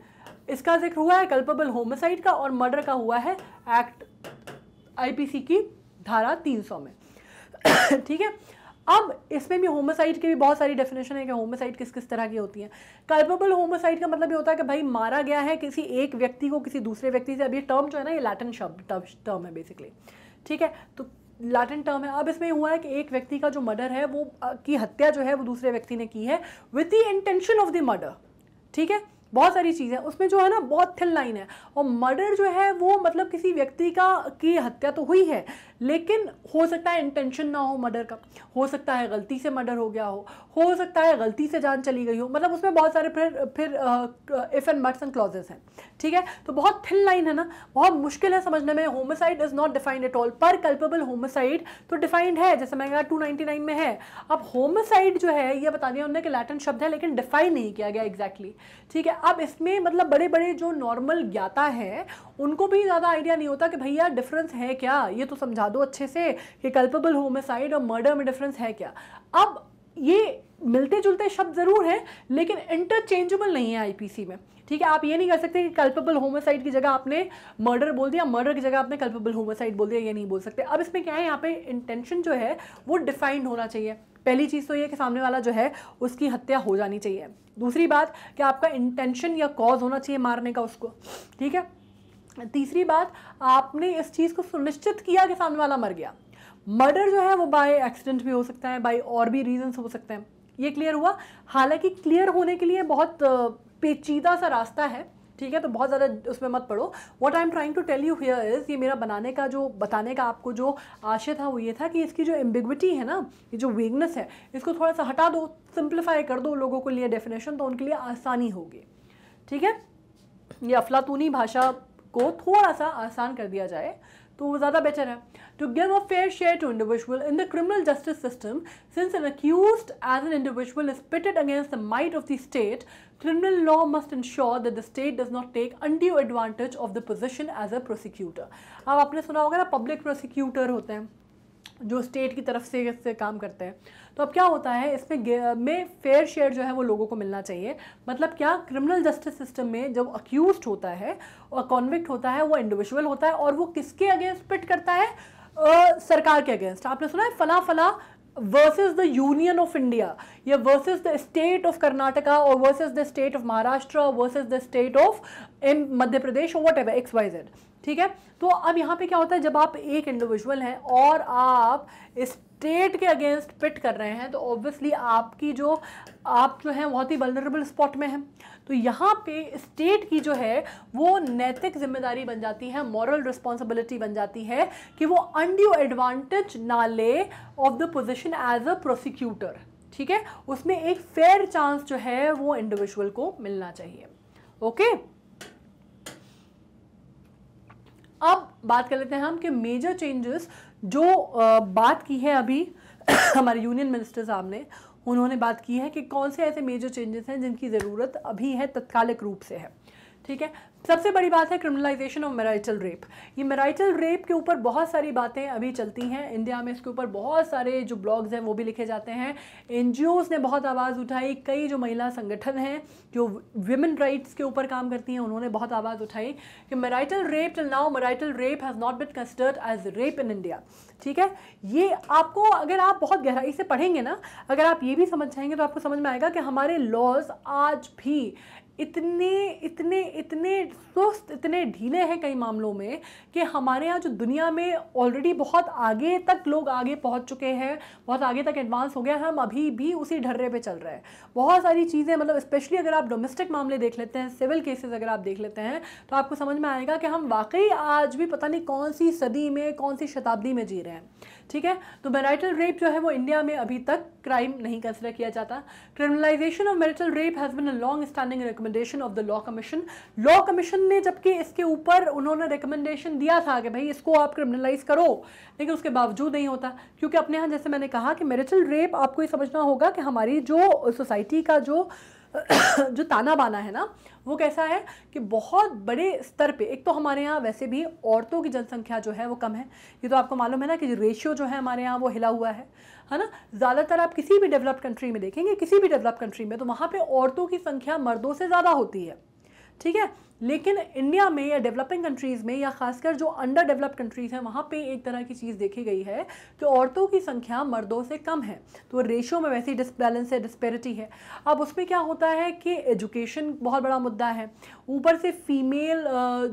इसका जिक्र हुआ है कल्पेबल होमिसाइड का, और मर्डर का हुआ है एक्ट आईपीसी की धारा तीन सौ में, ठीक है। अब इसमें भी होमिसाइड की भी बहुत सारी डेफिनेशन है कि होमिसाइड किस किस तरह की होती है। कल्पेबल होमिसाइड का मतलब ये होता है कि भाई मारा गया है किसी एक व्यक्ति को किसी दूसरे व्यक्ति से। अब ये टर्म जो है ना, ये लैटिन शब्द टर्म है बेसिकली, ठीक है, तो लैटिन टर्म है। अब इसमें हुआ है कि एक व्यक्ति का जो मर्डर है, वो की हत्या जो है वो दूसरे व्यक्ति ने की है with the intention of the murder, ठीक है। बहुत सारी चीज़ें उसमें जो है ना, बहुत थिन लाइन है। और मर्डर जो है वो मतलब किसी व्यक्ति का की हत्या तो हुई है, लेकिन हो सकता है इंटेंशन ना हो मर्डर का, हो सकता है गलती से मर्डर हो गया हो हो सकता है गलती से जान चली गई हो, मतलब उसमें बहुत सारे फिर फिर if and buts and clauses हैं, ठीक है। तो बहुत थिन लाइन है ना, बहुत मुश्किल है समझने में। Homicide is not defined at all, पर कल्पेबल होमिसाइड तो डिफाइंड है, जैसे मैंने कहा टू नाइन्टी नाइन में है। अब होमिसाइड जो है ये बता दिया उन्होंने कि लैटिन शब्द है, लेकिन डिफाइन नहीं किया गया एग्जैक्टली, ठीक है। अब इसमें मतलब बड़े बड़े जो नॉर्मल ज्ञाता है उनको भी ज़्यादा आइडिया नहीं होता कि भैया डिफरेंस है क्या, ये तो समझा दो अच्छे से कि कल्पेबल होमिसाइड और मर्डर में डिफरेंस है क्या। अब ये मिलते जुलते शब्द ज़रूर हैं, लेकिन इंटरचेंजेबल नहीं है आईपीसी में, ठीक है। आप ये नहीं कर सकते कि कल्पेबल होमिसाइड की जगह आपने मर्डर बोल दिया, मर्डर की जगह आपने कल्पेबल होमिसाइड बोल दिया, ये नहीं बोल सकते। अब इसमें क्या है, यहाँ पे इंटेंशन जो है वो डिफाइंड होना चाहिए। पहली चीज़ तो ये कि सामने वाला जो है उसकी हत्या हो जानी चाहिए। दूसरी बात कि आपका इंटेंशन या कॉज होना चाहिए मारने का उसको, ठीक है। तीसरी बात, आपने इस चीज़ को सुनिश्चित किया कि सामने वाला मर गया। मर्डर जो है वो बाय एक्सीडेंट भी हो सकता है, बाय और भी रीजंस हो सकते हैं। ये क्लियर हुआ। हालांकि क्लियर होने के लिए बहुत पेचीदा सा रास्ता है, ठीक है, तो बहुत ज़्यादा उसमें मत पढ़ो। What I am trying to tell you here is, ये मेरा बनाने का जो बताने का आपको जो आशय था वो ये था कि इसकी जो एम्बिग्विटी है ना, ये जो वीकनेस है, इसको थोड़ा सा हटा दो, सिंप्लीफाई कर दो लोगों के लिए डेफिनेशन, तो उनके लिए आसानी होगी, ठीक है। ये अफलातूनी भाषा को थोड़ा सा आसान कर दिया जाए तो ज़्यादा बेटर है। to give a fair share to individual in the criminal justice system, since an accused as an individual is pitted against the might of the state, criminal law must ensure that the state does not take undue advantage of the position as a prosecutor. अब आपने सुना होगा ना public prosecutor होते हैं जो state की तरफ से इससे काम करते हैं, तो अब क्या होता है इसमें में फेयर शेयर जो है वो लोगों को मिलना चाहिए. मतलब क्या, क्रिमिनल जस्टिस सिस्टम में जब अक्यूज्ड होता है और कॉन्विक्ट होता है वो इंडिविजुअल होता है और वो किसके अगेंस्ट पिट करता है, आ, सरकार के अगेंस्ट. आपने सुना है फला फला versus the union of India या versus the state of Karnataka और versus the state of Maharashtra versus the state of in Madhya Pradesh और whatever X Y Z. ठीक है, तो अब यहाँ पे क्या होता है, जब आप एक इंडिविजुअल हैं और आप स्टेट के अगेंस्ट पिट कर रहे हैं तो ऑब्वियसली आपकी जो आप जो हैं बहुत ही वल्नरेबल स्पॉट में हैं. तो यहाँ पे स्टेट की जो है वो नैतिक जिम्मेदारी बन जाती है, मॉरल रिस्पॉन्सिबिलिटी बन जाती है कि वो अनड्यू एडवांटेज ना ले of the position as a prosecutor. ठीक है, उसमें एक फेयर चांस जो है वो इंडिविजुअल को मिलना चाहिए. ओके, अब बात कर लेते हैं हम कि मेजर चेंजेस जो बात की है अभी हमारे यूनियन मिनिस्टर साहब ने, उन्होंने बात की है कि कौन से ऐसे मेजर चेंजेस हैं जिनकी ज़रूरत अभी है, तत्कालिक रूप से है. ठीक है, सबसे बड़ी बात है क्रिमिनलाइजेशन ऑफ मैरिटल रेप. ये मैरिटल रेप के ऊपर बहुत सारी बातें अभी चलती हैं इंडिया में, इसके ऊपर बहुत सारे जो ब्लॉग्स हैं वो भी लिखे जाते हैं. एनजीओज़ ने बहुत आवाज़ उठाई, कई जो महिला संगठन हैं जो विमेन राइट्स के ऊपर काम करती हैं उन्होंने बहुत आवाज़ उठाई कि marital rape till now marital rape has not been considered as rape in India. ठीक है, ये आपको अगर आप बहुत गहराई से पढ़ेंगे ना, अगर आप ये भी समझ जाएंगे तो आपको समझ में आएगा कि हमारे लॉज आज भी इतने इतने इतने सुस्त, इतने ढीले हैं कई मामलों में कि हमारे यहाँ जो दुनिया में ऑलरेडी बहुत आगे तक लोग आगे पहुँच चुके हैं, बहुत आगे तक एडवांस हो गया है, हम अभी भी उसी ढर्रे पे चल रहे हैं. बहुत सारी चीज़ें, मतलब स्पेशली अगर आप डोमेस्टिक मामले देख लेते हैं, सिविल केसेस अगर आप देख लेते हैं तो आपको समझ में आएगा कि हम वाकई आज भी पता नहीं कौन सी सदी में, कौन सी शताब्दी में जी रहे हैं. ठीक है, तो मैरिटल रेप जो है वो इंडिया में अभी तक क्राइम नहीं कंसिडर किया जाता. Criminalisation of marital rape has been a long standing recommendation of the law commission. Law commission ने जबकि इसके ऊपर उन्होंने रिकमेंडेशन दिया था कि भाई इसको आप क्रिमिनलाइज करो, लेकिन उसके बावजूद नहीं होता, क्योंकि अपने यहाँ जैसे मैंने कहा कि मैरिटल रेप, आपको ये समझना होगा कि हमारी जो सोसाइटी का जो जो ताना बाना है ना वो कैसा है कि बहुत बड़े स्तर पे, एक तो हमारे यहाँ वैसे भी औरतों की जनसंख्या जो है वो कम है, ये तो आपको मालूम है ना कि रेशियो जो है हमारे यहाँ वो हिला हुआ है, है ना. ज़्यादातर आप किसी भी डेवलप्ड कंट्री में देखेंगे, किसी भी डेवलप्ड कंट्री में, तो वहाँ पे औरतों की संख्या मर्दों से ज़्यादा होती है. ठीक है, लेकिन इंडिया में या डेवलपिंग कंट्रीज़ में या खासकर जो अंडर डेवलप्ड कंट्रीज़ हैं वहाँ पे एक तरह की चीज़ देखी गई है कि औरतों की संख्या मर्दों से कम है, तो रेशियो में वैसे ही डिसबैलेंस है, डिस्पेरिटी है. अब उसमें क्या होता है कि एजुकेशन बहुत बड़ा मुद्दा है, ऊपर से फीमेल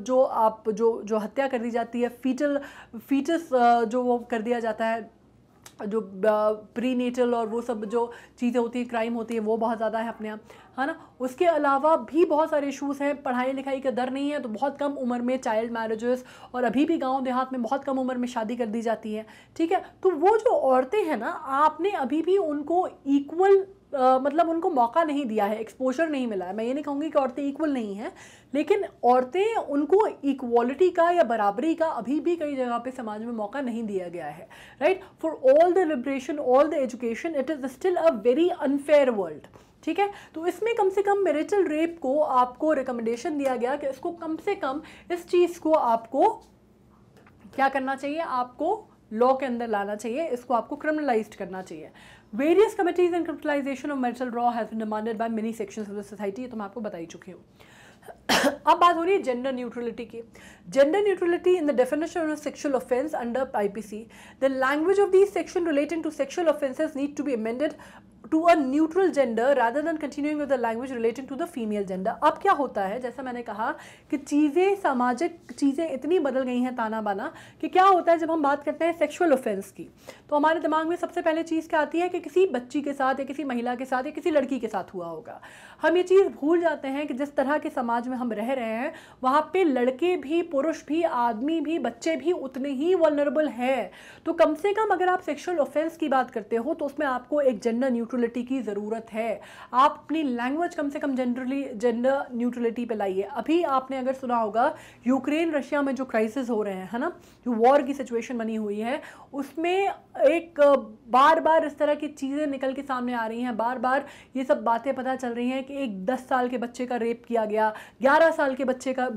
जो आप जो जो हत्या कर दी जाती है, फीटल फीटस जो वो कर दिया जाता है, जो प्रीनेटल और वो सब जो चीज़ें होती हैं, क्राइम होती है, वो बहुत ज़्यादा है अपने यहाँ, है ना. उसके अलावा भी बहुत सारे इशूज़ हैं, पढ़ाई लिखाई का दर नहीं है, तो बहुत कम उम्र में चाइल्ड मैरिजेस, और अभी भी गांव देहात में बहुत कम उम्र में शादी कर दी जाती है. ठीक है, तो वो जो औरतें हैं ना, आपने अभी भी उनको इक्वल Uh, मतलब उनको मौका नहीं दिया है, एक्सपोजर नहीं मिला है. मैं ये नहीं कहूँगी कि औरतें इक्वल नहीं हैं, लेकिन औरतें उनको इक्वालिटी का या बराबरी का अभी भी कई जगह पे समाज में मौका नहीं दिया गया है. Right, for all the liberation, all the education, it is still a very unfair world. ठीक है, तो इसमें कम से कम मैरिटल रेप को आपको रिकमेंडेशन दिया गया कि इसको कम से कम इस चीज़ को आपको क्या करना चाहिए, आपको लॉ के अंदर लाना चाहिए, इसको आपको क्रिमिनलाइज करना चाहिए. Various committees and criminalisation of marital rape has been demanded by many sections of the society, ये तो मैं आपको बता ही चुकी हूँ. अब बात हो रही है जेंडर न्यूट्रलिटी की. Gender neutrality in the definition of sexual offence under IPC, the language of these section relating to sexual offences need to be amended to a neutral gender rather than continuing with the language relating to the female gender. अब क्या होता है, जैसा मैंने कहा कि चीज़ें, सामाजिक चीज़ें इतनी बदल गई हैं ताना बाना, कि क्या होता है जब हम बात करते हैं सेक्शुअल ऑफेंस की, तो हमारे दिमाग में सबसे पहले चीज़ क्या आती है कि किसी बच्ची के साथ या किसी महिला के साथ या किसी लड़की के साथ हुआ होगा. हम ये चीज़ भूल जाते हैं कि जिस तरह के समाज में हम रह रहे हैं वहाँ पर लड़के भी, पुरुष भी, आदमी भी, बच्चे भी उतने ही वल्नरेबल हैं. तो कम से कम अगर आप सेक्शुअल ऑफेंस की बात करते हो तो उसमें आपको एक जेंडर न्यूट्रल न्यूट्रलिटी की ज़रूरत है। आप अपनी लैंग्वेज कम से कम जनरली जेंडर न्यूट्रलिटी पे लाइए। अभी आपने अगर सुना होगा यूक्रेन रशिया में जो क्राइसिस हो रहे हैं, है ना, जो वॉर की सिचुएशन बनी हुई है, उसमें एक बार बार इस तरह की चीज़ें निकल के सामने आ रही हैं, बार बार ये सब बातें पता चल रही हैं कि एक दस साल के बच्चे का रेप किया गया, ग्यारह साल के बच्चे का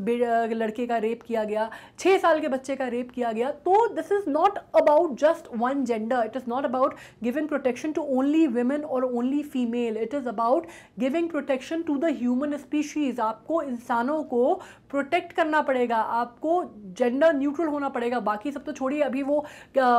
लड़के का रेप किया गया, छः साल के बच्चे का रेप किया गया। तो this is not about just one gender, it is not about giving protection to only women और only female, it is about giving protection to the human species. आपको इंसानों को प्रोटेक्ट करना पड़ेगा, आपको जेंडर न्यूट्रल होना पड़ेगा। बाकी सब तो छोड़िए, अभी वो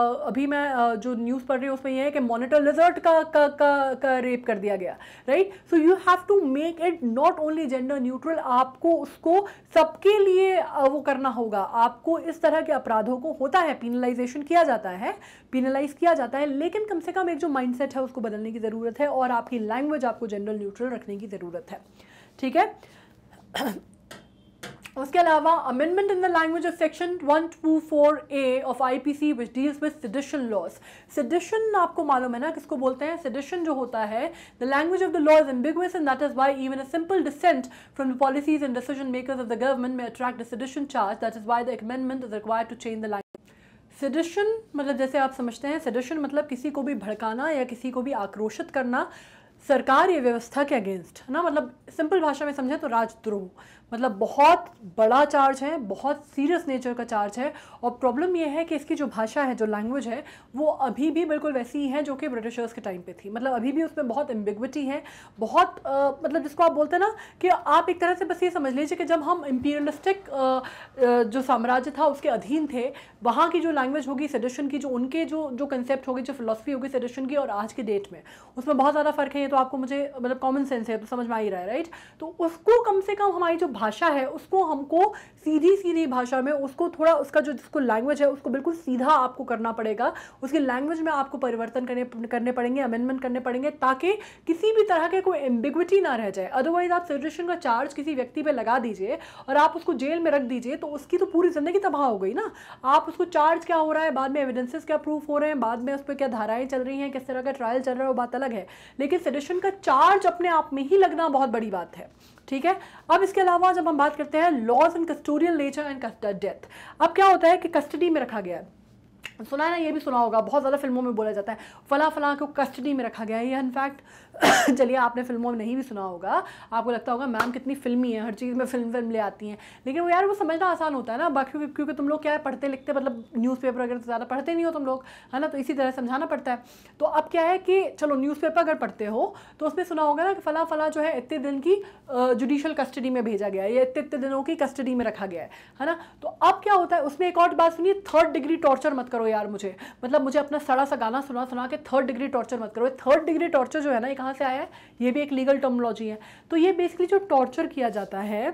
अभी मैं जो न्यूज़ पढ़ रही हूँ उसमें यह है कि मॉनिटर लिजर्ड का का का, का रेप कर दिया गया, right. So you have to make it not only gender neutral, आपको उसको सबके लिए वो करना होगा। आपको इस तरह के अपराधों को होता है पिनलाइजेशन किया जाता है, पिनलाइज किया जाता है, लेकिन कम से कम एक जो माइंडसेट है उसको बदलने की ज़रूरत है और आपकी लैंग्वेज आपको जेंडर न्यूट्रल रखने की ज़रूरत है, ठीक है। उसके अलावा amendment in the language of section one two four A of IPC which deals with sedition laws. Sedition आपको मालूम है ना किसको बोलते हैं। सेडिशन जो होता है, the language of the law is ambiguous and that is why even a simple dissent from the policies and decision makers of the government में attract a sedition charge, that is why the amendment is required to change the language. Sedition मतलब जैसे आप समझते हैं, sedition मतलब किसी को भी भड़काना या किसी को भी आक्रोशित करना सरकार या व्यवस्था के अगेंस्ट, है ना। मतलब सिंपल भाषा में समझें तो राजद्रोह, मतलब बहुत बड़ा चार्ज है, बहुत सीरियस नेचर का चार्ज है। और प्रॉब्लम यह है कि इसकी जो भाषा है, जो लैंग्वेज है, वो अभी भी बिल्कुल वैसी ही है जो कि ब्रिटिशर्स के टाइम पे थी। मतलब अभी भी उसमें बहुत एम्बिग्विटी है, बहुत आ, मतलब जिसको आप बोलते हैं ना कि आप एक तरह से बस ये समझ लीजिए कि जब हम इम्पीरियलिस्टिक जो साम्राज्य था उसके अधीन थे, वहाँ की जो लैंग्वेज होगी सेडिशन की, जो उनके जो जो कंसेप्ट होगी, जो फिलॉसफी होगी सेडिशन की, और आज के डेट में उसमें बहुत ज़्यादा फ़र्क है। तो आपको मुझे मतलब कॉमन सेंस है तो समझ में आ ही रहा है, राइट। तो उसको कम से कम हमारी जो भाषा है उसको हमको सीधी सीधी भाषा में उसको थोड़ा उसका जो जिसको लैंग्वेज है उसको बिल्कुल सीधा आपको करना पड़ेगा, उसकी लैंग्वेज में आपको परिवर्तन करने करने पड़ेंगे, अमेंडमेंट करने पड़ेंगे, ताकि किसी भी तरह के कोई एम्बिग्विटी ना रह जाए। अदरवाइज आप सेडिशन का चार्ज किसी व्यक्ति पर लगा दीजिए और आप उसको जेल में रख दीजिए तो उसकी तो पूरी ज़िंदगी तबाह हो गई ना। आप उसको चार्ज क्या हो रहा है, बाद में एविडेंसेस क्या प्रूफ हो रहे हैं, बाद में उस पर क्या धाराएँ चल रही हैं, किस तरह का ट्रायल चल रहा है, वो बात अलग है, लेकिन सेडिशन का चार्ज अपने आप में ही लगना बहुत बड़ी बात है, ठीक है। अब इसके अलावा जब हम बात करते हैं laws in custodial nature and death, अब क्या होता है कि कस्टडी में रखा गया है, सुना है ना, ये भी सुना होगा, बहुत ज़्यादा फिल्मों में बोला जाता है फला फला को कस्टडी में रखा गया है। ये इनफैक्ट चलिए आपने फिल्मों में नहीं भी सुना होगा, आपको लगता होगा मैम कितनी फिल्मी है, हर चीज़ में फिल्म फिल्म ले आती हैं, लेकिन वो यार वो समझना आसान होता है ना। बाकी क्योंकि तुम लोग क्या है पढ़ते लिखते मतलब न्यूज़पेपर अगर ज़्यादा पढ़ते नहीं हो तुम लोग, है ना, तो इसी तरह समझाना पड़ता है। तो अब क्या है कि चलो न्यूज़पेपर अगर पढ़ते हो तो उसमें सुना होगा ना कि फला फला जो है इतने दिन की जुडिशल कस्टडी में भेजा गया है या इतने इतने दिनों की कस्टडी में रखा गया है, है ना। तो अब क्या होता है उसमें एक और बात सुनिए, थर्ड डिग्री टॉर्चर मत करो यार मुझे, मतलब मुझे अपना सड़ा सा गाना सुना सुना के थर्ड डिग्री टॉर्चर मत करो। थर्ड डिग्री टॉर्चर जो है ना, ये कहाँ से आया है, ये भी एक लीगल टर्मिनोलॉजी है। तो ये बेसिकली जो टॉर्चर किया जाता है,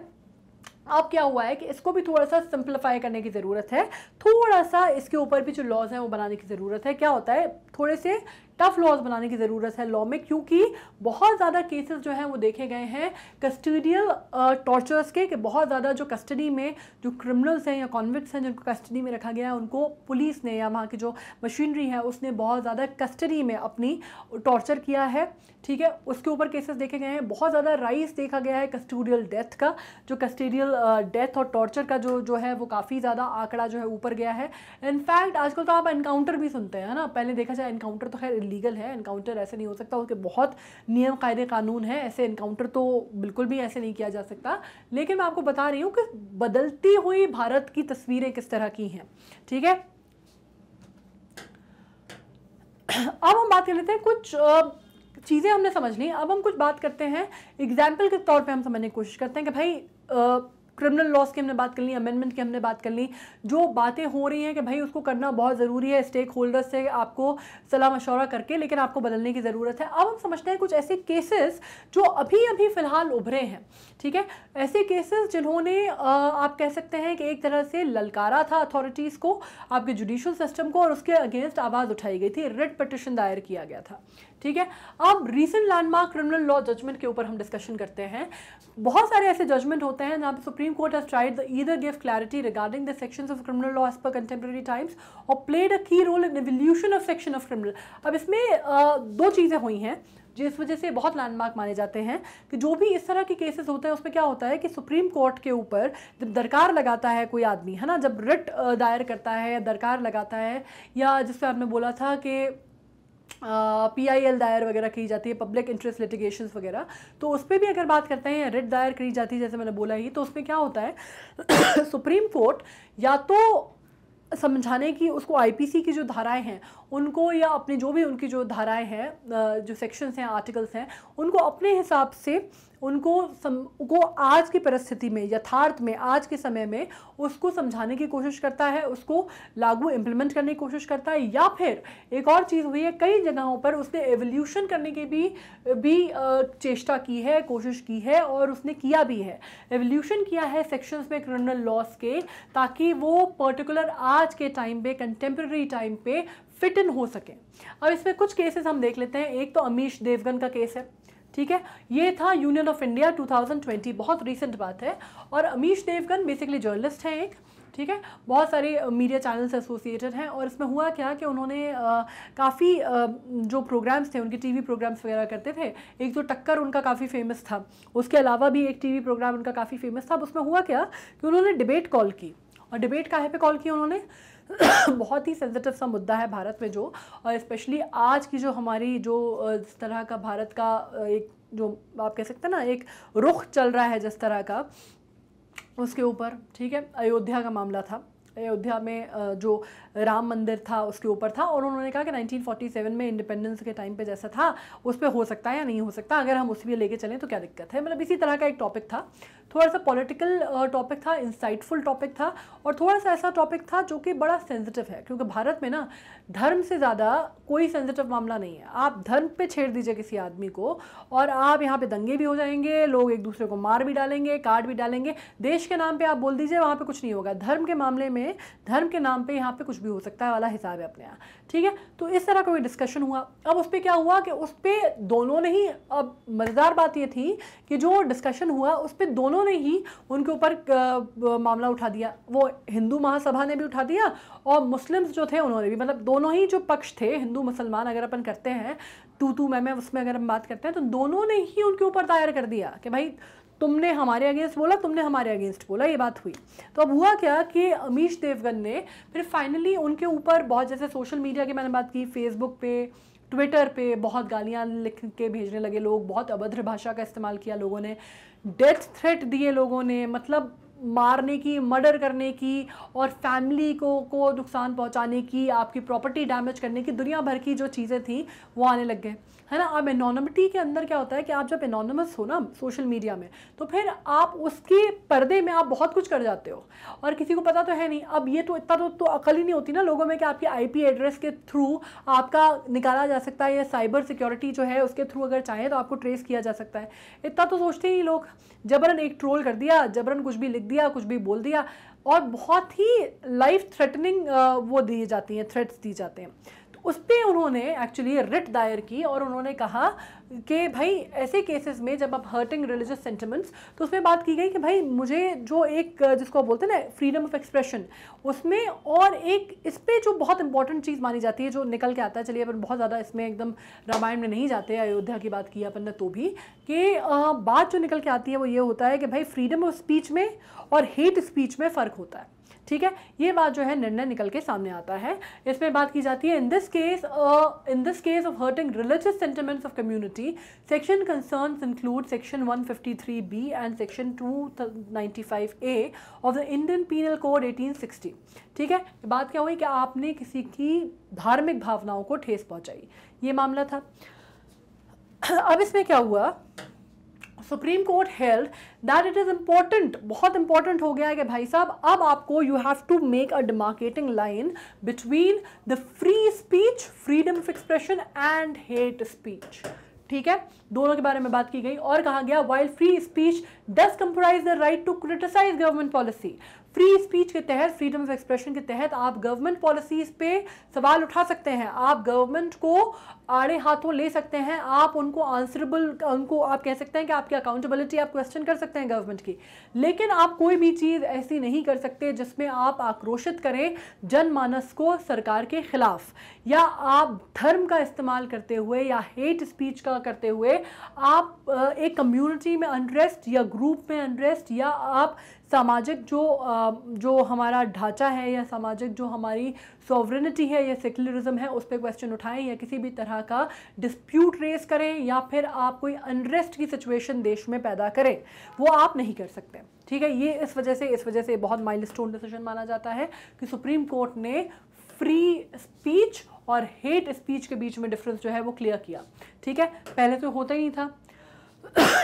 अब क्या हुआ है कि इसको भी थोड़ा सा सिंप्लीफाई करने की ज़रूरत है, थोड़ा सा इसके ऊपर भी जो लॉज हैं वो बनाने की ज़रूरत है। क्या होता है, थोड़े से टफ लॉज बनाने की ज़रूरत है लॉ में, क्योंकि बहुत ज़्यादा केसेस जो हैं वो देखे गए हैं कस्टोडियल टॉर्चर्स के, कि बहुत ज़्यादा जो कस्टडी में जो क्रिमिनल्स हैं या कॉन्विक्ट्स हैं जिनको कस्टडी में रखा गया है, उनको पुलिस ने या वहाँ की जो मशीनरी है उसने बहुत ज़्यादा कस्टडी में अपनी टॉर्चर किया है, ठीक है। उसके ऊपर केसेस देखे गए हैं, बहुत ज़्यादा राइज देखा गया है कस्टोडियल डेथ का, जो कस्टोडियल डेथ और टॉर्चर का जो जो है वो काफ़ी ज़्यादा आंकड़ा जो है ऊपर गया है। इनफैक्ट आजकल तो आप एनकाउंटर भी सुनते हैं ना, पहले देखा जाए एनकाउंटर तो खैर लीगल है, एनकाउंटर ऐसे नहीं हो सकता, उसके बहुत नियम कायदे कानून है, ऐसे एनकाउंटर तो बिल्कुल भी ऐसे नहीं किया जा सकता। लेकिन मैं आपको बता रही हूँ कि बदलती हुई भारत की तस्वीरें किस तरह की हैं, ठीक है। अब हम बात कर लेते हैं, कुछ चीज़ें हमने समझ ली, अब हम कुछ बात करते हैं एग्जाम्पल के तौर पे, हम समझने की कोशिश करते हैं कि भाई क्रिमिनल लॉस की हमने बात कर ली, अमेंडमेंट की हमने बात कर ली, जो बातें हो रही हैं कि भाई उसको करना बहुत ज़रूरी है, स्टेक होल्डर्स से आपको सलाह मशवरा करके, लेकिन आपको बदलने की ज़रूरत है। अब हम समझते हैं कुछ ऐसे केसेस जो अभी अभी फ़िलहाल उभरे हैं, ठीक है, ऐसे केसेस जिन्होंने आप कह सकते हैं कि एक तरह से ललकारा था अथॉरिटीज़ को, आपके जुडिशल सिस्टम को, और उसके अगेंस्ट आवाज़ उठाई गई थी, रिट पिटिशन दायर किया गया था, ठीक है। अब recent landmark criminal law judgement के ऊपर हम डिस्कशन करते हैं। बहुत सारे ऐसे जजमेंट होते हैं जहाँ पर supreme Supreme Court has tried the either gave clarity regarding the sections of criminal law as per contemporary times or played a key role in evolution of section of criminal. अब इसमें आ, दो चीज़ें हुई हैं जिस वजह से बहुत लैंडमार्क माने जाते हैं कि जो भी इस तरह के केसेस होते हैं उसमें क्या होता है कि सुप्रीम कोर्ट के ऊपर जब दरकार लगाता है कोई आदमी, है ना, जब रिट दायर करता है, दरकार लगाता है, या जिससे आपने बोला था कि पी आई एल दायर वगैरह की जाती है, पब्लिक इंटरेस्ट लिटिगेशंस वगैरह, तो उस पर भी अगर बात करते हैं रिट दायर करी जाती है जैसे मैंने बोला ही, तो उसमें क्या होता है सुप्रीम कोर्ट या तो समझाने की उसको आईपीसी की जो धाराएं हैं उनको या अपने जो भी उनकी जो धाराएं हैं, जो सेक्शंस हैं, आर्टिकल्स हैं, उनको अपने हिसाब से उनको सम, को आज की परिस्थिति में, यथार्थ में, आज के समय में उसको समझाने की कोशिश करता है, उसको लागू इम्प्लीमेंट करने की कोशिश करता है। या फिर एक और चीज़ हुई है, कई जगहों पर उसने एवोल्यूशन करने की भी भी चेष्टा की है, कोशिश की है, और उसने किया भी है, एवोल्यूशन किया है सेक्शंस में क्रिमिनल लॉज के, ताकि वो पर्टिकुलर आज के टाइम पे, कंटेम्प्रेरी टाइम पे फिट इन हो सके। अब इसमें कुछ केसेस हम देख लेते हैं। एक तो अमीश देवगन का केस है, ठीक है, ये था union of India twenty twenty, बहुत रीसेंट बात है। और अमीश देवगन बेसिकली जर्नलिस्ट हैं एक, ठीक है, बहुत सारे मीडिया चैनल से एसोसिएटेड हैं। और इसमें हुआ क्या कि उन्होंने काफ़ी जो प्रोग्राम्स थे उनके, टीवी प्रोग्राम्स वगैरह करते थे, एक तो टक्कर उनका काफ़ी फेमस था, उसके अलावा भी एक टीवी प्रोग्राम उनका काफ़ी फेमस था। उसमें हुआ क्या कि उन्होंने डिबेट कॉल की, और डिबेट काहे पे कॉल की उन्होंने बहुत ही सेंसिटिव सा मुद्दा है भारत में जो, और स्पेशली आज की जो हमारी जो जिस तरह का भारत का एक जो आप कह सकते हैं ना एक रुख चल रहा है जिस तरह का, उसके ऊपर, ठीक है। अयोध्या का मामला था, अयोध्या में जो राम मंदिर था उसके ऊपर था, और उन्होंने कहा कि नाइनटीन फोर्टी सेवन में इंडिपेंडेंस के टाइम पे जैसा था उस पर हो सकता है या नहीं हो सकता, अगर हम उसी भी लेके चलें तो क्या दिक्कत है। मतलब इसी तरह का एक टॉपिक था, थोड़ा सा पॉलिटिकल टॉपिक था, इंसाइटफुल टॉपिक था, और थोड़ा सा ऐसा टॉपिक था जो कि बड़ा सेंसिटिव है, क्योंकि भारत में ना धर्म से ज़्यादा कोई सेंसिटिव मामला नहीं है। आप धर्म पे छेड़ दीजिए किसी आदमी को और आप यहाँ पे दंगे भी हो जाएंगे, लोग एक दूसरे को मार भी डालेंगे, काट भी डालेंगे, देश के नाम पर आप बोल दीजिए, वहाँ पर कुछ नहीं होगा। धर्म के मामले में, धर्म के नाम पर यहाँ पर कुछ भी हो सकता है वाला हिसाब है अपने यहाँ, ठीक है। तो इस तरह कोई डिस्कशन हुआ। अब उस पर क्या हुआ कि उस पर दोनों ने ही, अब मज़ेदार बात ये थी कि जो डिस्कशन हुआ उस पर दोनों ने ही उनके ऊपर मामला उठा दिया, वो हिंदू महासभा ने भी उठा दिया और मुस्लिम्स जो थे उन्होंने भी, मतलब दोनों ही जो पक्ष थे, हिंदू मुसलमान अगर अपन करते हैं तू तू मैं मैं उसमें अगर हम बात करते हैं, तो दोनों ने ही उनके ऊपर दायर कर दिया कि भाई तुमने हमारे अगेंस्ट बोला, तुमने हमारे अगेंस्ट बोला, ये बात हुई। तो अब हुआ क्या कि अमीश देवगन ने फिर फाइनली उनके ऊपर बहुत, जैसे सोशल मीडिया की मैंने बात की, फेसबुक पे, ट्विटर पे बहुत गालियाँ लिख के भेजने लगे लोग, बहुत अभद्र भाषा का इस्तेमाल किया लोगों ने, डेथ थ्रेट दिए लोगों ने, मतलब मारने की, मर्डर करने की, और फैमिली को को नुकसान पहुंचाने की, आपकी प्रॉपर्टी डैमेज करने की, दुनिया भर की जो चीज़ें थी वो आने लग गए, है ना। अब एनोनिमिटी के अंदर क्या होता है कि आप जब एनोनिमस हो ना सोशल मीडिया में, तो फिर आप उसके पर्दे में आप बहुत कुछ कर जाते हो और किसी को पता तो है नहीं। अब ये तो इतना तो, तो अकल ही नहीं होती ना लोगों में कि आपकी आईपी एड्रेस के थ्रू आपका निकाला जा सकता है, या साइबर सिक्योरिटी जो है उसके थ्रू अगर चाहें तो आपको ट्रेस किया जा सकता है, इतना तो सोचते ही लोग। जबरन एक ट्रोल कर दिया, जबरन कुछ भी लिख दिया, कुछ भी बोल दिया, और बहुत ही लाइफ थ्रेटनिंग वो दी जाती हैं, थ्रेट्स दी जाते हैं। तो उस पर उन्होंने एक्चुअली रिट दायर की और उन्होंने कहा कि भाई ऐसे केसेस में जब आप हर्टिंग रिलीजियस सेंटिमेंट्स, तो उसमें बात की गई कि भाई मुझे जो एक जिसको बोलते हैं ना फ्रीडम ऑफ एक्सप्रेशन, उसमें और एक इस पर जो बहुत इंपॉर्टेंट चीज़ मानी जाती है जो निकल के आता है, चलिए अपन बहुत ज़्यादा इसमें एकदम रामायण में नहीं जाते, अयोध्या की बात की अपन ने तो भी, कि बात जो निकल के आती है वो ये होता है कि भाई फ्रीडम ऑफ स्पीच में और हेट स्पीच में फ़र्क होता है, ठीक है। ये बात जो है निर्णय निकल के सामने आता है, इसमें बात की जाती है in this case in this case of hurting religious sentiments of community, section concerns include section one fifty three B and section two ninety five A of the Indian penal code eighteen sixty, ठीक है। बात क्या हुई कि आपने किसी की धार्मिक भावनाओं को ठेस पहुंचाई, ये मामला था। अब इसमें क्या हुआ, supreme court held that it is important, बहुत इंपॉर्टेंट हो गया है कि भाई साहब अब आपको, you have to make a demarcating line between the free speech, freedom of expression and hate speech, ठीक है, दोनों के बारे में बात की गई। और कहा गया while free speech does comprise the right to criticise government policy, free speech के तहत, फ्रीडम ऑफ एक्सप्रेशन के तहत आप गवर्नमेंट पॉलिसीज़ पे सवाल उठा सकते हैं, आप गवर्नमेंट को आड़े हाथों ले सकते हैं आप, उनको आंसरेबल, उनको आप कह सकते हैं कि आपकी अकाउंटेबिलिटी आप क्वेश्चन कर सकते हैं गवर्नमेंट की, लेकिन आप कोई भी चीज़ ऐसी नहीं कर सकते जिसमें आप आक्रोशित करें जनमानस को सरकार के ख़िलाफ़, या आप धर्म का इस्तेमाल करते हुए या हेट स्पीच का करते हुए आप एक कम्यूनिटी में अनरेस्ट या ग्रुप में अनरेस्ट या आप सामाजिक जो जो हमारा ढांचा है या सामाजिक जो हमारी सॉवरेनिटी है या सेकुलरिज्म है उस पर क्वेश्चन उठाएं या किसी भी तरह का डिस्प्यूट रेस करें या फिर आप कोई अनरेस्ट की सिचुएशन देश में पैदा करें, वो आप नहीं कर सकते। ठीक है, ये इस वजह से इस वजह से बहुत माइलस्टोन डिसीजन माना जाता है कि सुप्रीम कोर्ट ने फ्री स्पीच और हेट स्पीच के बीच में डिफरेंस जो है वो क्लियर किया। ठीक है, पहले तो होता ही नहीं था।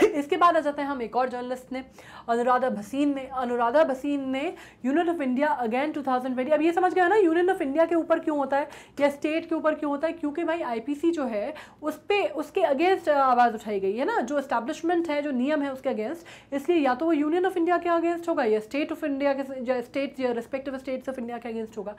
इसके बाद आ जाते हैं हम एक और जर्नलिस्ट ने, अनुराधा भसीन ने अनुराधा भसीन ने union of India again two thousand twenty. अब ये समझ गया ना यूनियन ऑफ इंडिया के ऊपर क्यों होता है या स्टेट के ऊपर क्यों होता है, क्योंकि भाई आईपीसी जो है उस पर उसके अगेंस्ट आवाज़ उठाई गई है ना, जो इस्टेब्लिशमेंट है जो नियम है उसके अगेंस्ट, इसलिए या तो वो यूनियन ऑफ इंडिया के अगेंस्ट होगा या स्टेट ऑफ इंडिया के या स्टेट या रिस्पेक्टिव स्टेट्स ऑफ इंडिया के अगेंस्ट होगा।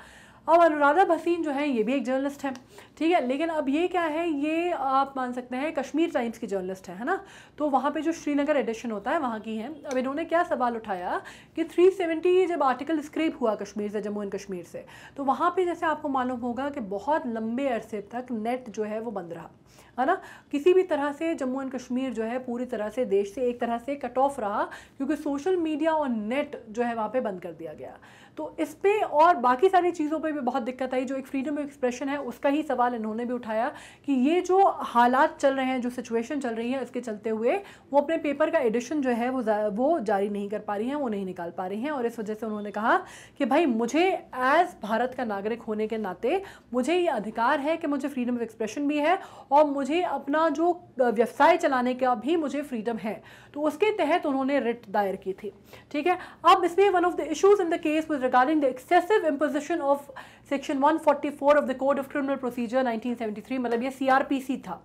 अब अनुराधा भसीन जो है ये भी एक जर्नलिस्ट है, ठीक है, लेकिन अब ये क्या है, ये आप मान सकते हैं कश्मीर टाइम्स की जर्नलिस्ट है है ना, तो वहाँ पे जो श्रीनगर एडिशन होता है वहाँ की है। अब इन्होंने क्या सवाल उठाया कि तीन सौ सत्तर जब आर्टिकल स्क्रैप हुआ कश्मीर से, जम्मू एंड कश्मीर से, तो वहाँ पे जैसे आपको मालूम होगा कि बहुत लंबे अरसे तक नेट जो है वो बंद रहा, है ना, किसी भी तरह से जम्मू एंड कश्मीर जो है पूरी तरह से देश से एक तरह से कट ऑफ रहा क्योंकि सोशल मीडिया और नेट जो है वहाँ पे बंद कर दिया गया। तो इस पे और बाकी सारी चीज़ों पे भी बहुत दिक्कत आई, जो एक फ्रीडम ऑफ एक्सप्रेशन है उसका ही सवाल इन्होंने भी उठाया कि ये जो हालात चल रहे हैं, जो सिचुएशन चल रही है, इसके चलते हुए वो अपने पेपर का एडिशन जो है वो वो जारी नहीं कर पा रही हैं, वो नहीं निकाल पा रही हैं। और इस वजह से उन्होंने कहा कि भाई मुझे एज भारत का नागरिक होने के नाते मुझे ये अधिकार है कि मुझे फ्रीडम ऑफ एक्सप्रेशन भी है और मुझे अपना जो व्यवसाय चलाने का भी मुझे फ्रीडम है, तो उसके तहत उन्होंने रिट दायर की थी। ठीक है, अब इसमें one of the issues in the case was regarding the excessive imposition of section one forty four of the code of criminal procedure nineteen seventy three, मतलब ये सीआरपीसी था।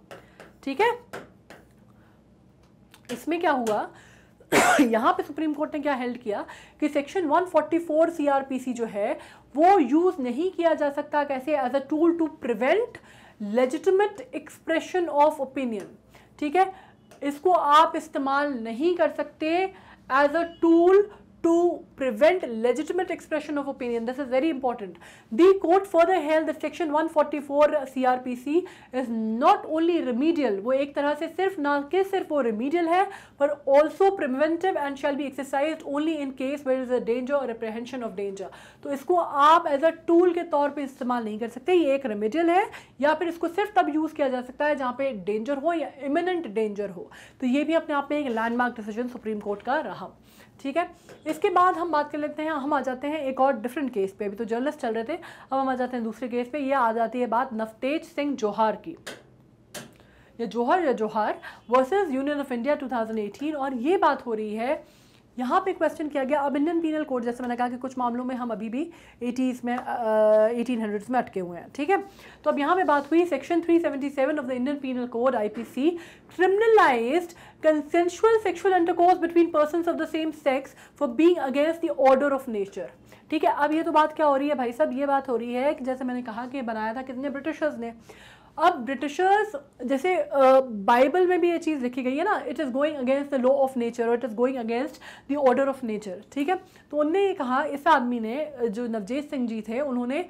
ठीक है, इसमें क्या हुआ, यहाँ पे सुप्रीम कोर्ट ने क्या हेल्ड किया कि section one forty four CrPC जो है वो यूज नहीं किया जा सकता कैसे, as a tool to prevent legitimate expression of opinion. ठीक है, इसको आप इस्तेमाल नहीं कर सकते as a tool to prevent legitimate expression of opinion. This is very important. The court further held that section one forty-four C R P C is not only remedial, वो एक तरह से सिर्फ ना कि सिर्फ वो remedial है पर also preventive and shall be exercised only in case where there is a danger or apprehension of danger. तो इसको आप as a tool के तौर पे इस्तेमाल नहीं कर सकते, ये एक remedial है या फिर इसको सिर्फ तब यूज़ किया जा सकता है जहाँ पे danger हो या imminent danger हो। तो ये भी अपने आप में एक landmark decision सुप्रीम कोर्ट का रहा। ठीक है, इसके बाद हम बात कर लेते हैं, हम आ जाते हैं एक और डिफरेंट केस पे, अभी तो जर्नलिस्ट चल रहे थे, अब हम आ जाते हैं दूसरे केस पे। ये आ जाती है बात नवतेज सिंह जौहार की, ये जौहर या Johar versus union of India two thousand eighteen. और ये बात हो रही है, यहाँ पे क्वेश्चन किया गया, अब इंडियन पीनल कोड, जैसे मैंने कहा कि कुछ मामलों में हम अभी भी एटीज़ में एटीन हंड्रेड्स में अटके हुए हैं। ठीक है, तो अब यहाँ पे बात हुई section three seventy seven of the Indian penal code IPC criminalised consensual sexual intercourse between persons of the same sex for being against the order of nature. ठीक है, अब ये तो बात क्या हो रही है भाई साहब, ये बात हो रही है कि जैसे मैंने कहा कि बनाया था कितने ब्रिटिशर्स ने। अब ब्रिटिशर्स, जैसे बाइबल uh, में भी ये चीज़ लिखी गई है ना, it is going against the law of nature और it is going against the order of nature. ठीक है, तो उनने ये कहा, इस आदमी ने जो नवजेत सिंह जी थे उन्होंने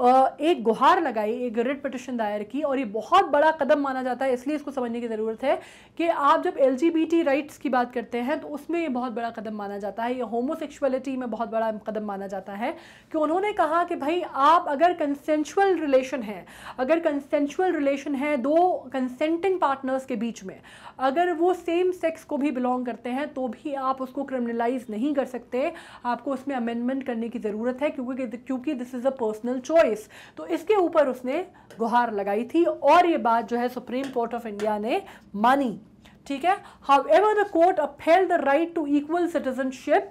uh, एक गुहार लगाई, एक रिट पिटिशन दायर की। और ये बहुत बड़ा कदम माना जाता है, इसलिए इसको समझने की ज़रूरत है कि आप जब L G B T rights की बात करते हैं तो उसमें ये बहुत बड़ा कदम माना जाता है, ये होमोसेक्सुअलिटी में बहुत बड़ा कदम माना जाता है कि उन्होंने कहा कि भाई आप अगर कंसेंशुअल रिलेशन है, अगर कंसेंशुअल रिलेशन है दो कंसेंटिंग पार्टनर्स के बीच में, अगर वो सेम सेक्स को भी बिलोंग करते हैं तो भी आप उसको क्रिमिनलाइज नहीं कर सकते, आपको उसमें अमेंडमेंट करने की ज़रूरत है क्योंकि क्योंकि this is a personal choice. तो इसके ऊपर उसने गुहार लगाई थी और ये बात जो है सुप्रीम कोर्ट ऑफ इंडिया ने मानी। ठीक है, however the court upheld the right to equal citizenship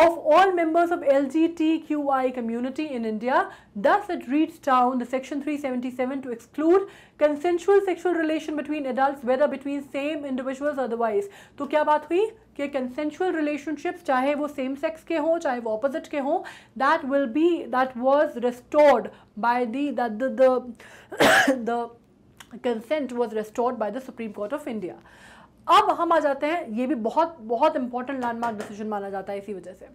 of all members of L G B T Q I community in India. Thus, it reads down the section three seventy-seven to exclude consensual sexual relation between adults, whether between same individuals otherwise. तो क्या बात हुई कि consensual relationships, चाहे वो same sex के हों चाहे वो opposite के हों, that will be that was restored by the that the the the consent was restored by the Supreme Court of India. अब हम आ जाते हैं, ये भी बहुत बहुत इंपॉर्टेंट लैंडमार्क डिसीजन माना जाता है इसी वजह से.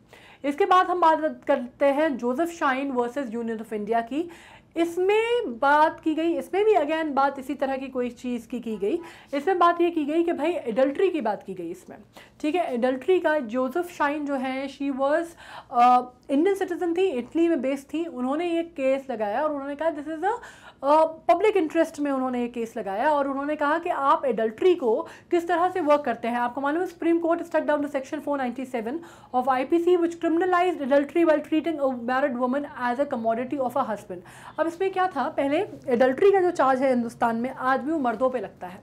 इसके बाद हम बात करते हैं Joseph Shine versus union of India की. इसमें बात की गई, इसमें भी अगेन बात इसी तरह की कोई चीज़ की की गई. इसमें बात ये की गई कि भाई एडल्ट्री की बात की गई इसमें, ठीक है. एडल्ट्री का जोसेफ शाइन जो है, शी वाज इंडियन सिटीजन थी, इटली में बेस्ड थी. उन्होंने ये केस लगाया और उन्होंने कहा this is a public interest में उन्होंने ये केस लगाया और उन्होंने कहा कि आप एडल्ट्री को किस तरह से वर्क करते हैं. आपको मालूम है supreme court stuck down to section four ninety seven of IPC which criminalised adultery while treating a married woman as a commodity of a husband. अब इसमें क्या था, पहले एडल्ट्री का जो चार्ज है हिंदुस्तान में आज भी वो मर्दों पे लगता है,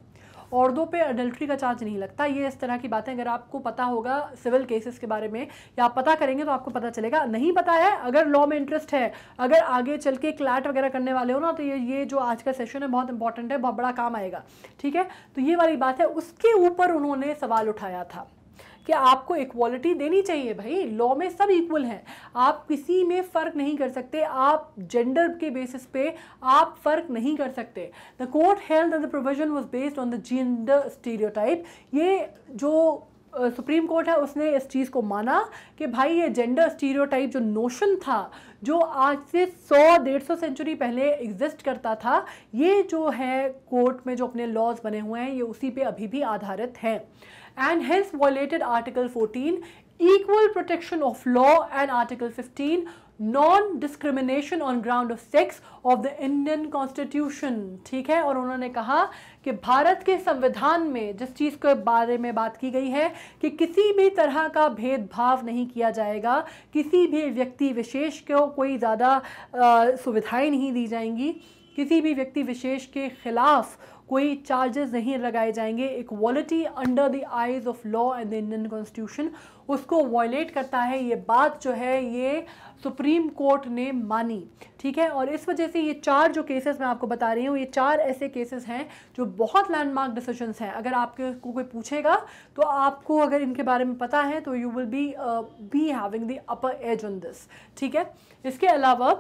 औरतों पे एडल्ट्री का चार्ज नहीं लगता. ये इस तरह की बातें अगर आपको पता होगा सिविल केसेस के बारे में या आप पता करेंगे तो आपको पता चलेगा. नहीं पता है, अगर लॉ में इंटरेस्ट है, अगर आगे चल के क्लैट वगैरह करने वाले हो ना, तो ये ये जो आज का सेशन है बहुत इंपॉर्टेंट है, बहुत बड़ा काम आएगा, ठीक है. तो ये वाली बात है, उसके ऊपर उन्होंने सवाल उठाया था कि आपको इक्वालिटी देनी चाहिए. भाई लॉ में सब इक्वल हैं, आप किसी में फ़र्क नहीं कर सकते, आप जेंडर के बेसिस पे आप फ़र्क नहीं कर सकते. The court held that the provision was based on the gender stereotype. ये जो सुप्रीम uh, कोर्ट है उसने इस चीज़ को माना कि भाई ये जेंडर स्टीरियोटाइप जो नोशन था, जो आज से सौ डेढ़ सौ सेंचुरी पहले एग्जिस्ट करता था, ये जो है कोर्ट में जो अपने लॉज बने हुए हैं ये उसी पे अभी भी आधारित हैं. And hence violated article fourteen equal protection of law and article fifteen non discrimination on ground of sex of the Indian constitution, ठीक है. और उन्होंने कहा कि भारत के संविधान में जिस चीज़ के बारे में बात की गई है कि किसी भी तरह का भेदभाव नहीं किया जाएगा, किसी भी व्यक्ति विशेष को कोई ज़्यादा सुविधाएं नहीं दी जाएंगी, किसी भी व्यक्ति विशेष के खिलाफ कोई चार्जेस नहीं लगाए जाएंगे. Equality under the eyes of law and the Indian constitution उसको वायलेट करता है. ये बात जो है ये सुप्रीम कोर्ट ने मानी, ठीक है. और इस वजह से ये चार जो केसेस मैं आपको बता रही हूँ, ये चार ऐसे केसेस हैं जो बहुत लैंडमार्क डिसीजंस हैं. अगर आपके को कोई पूछेगा तो आपको अगर इनके बारे में पता है तो you will be be having the upper edge on this, ठीक है. इसके अलावा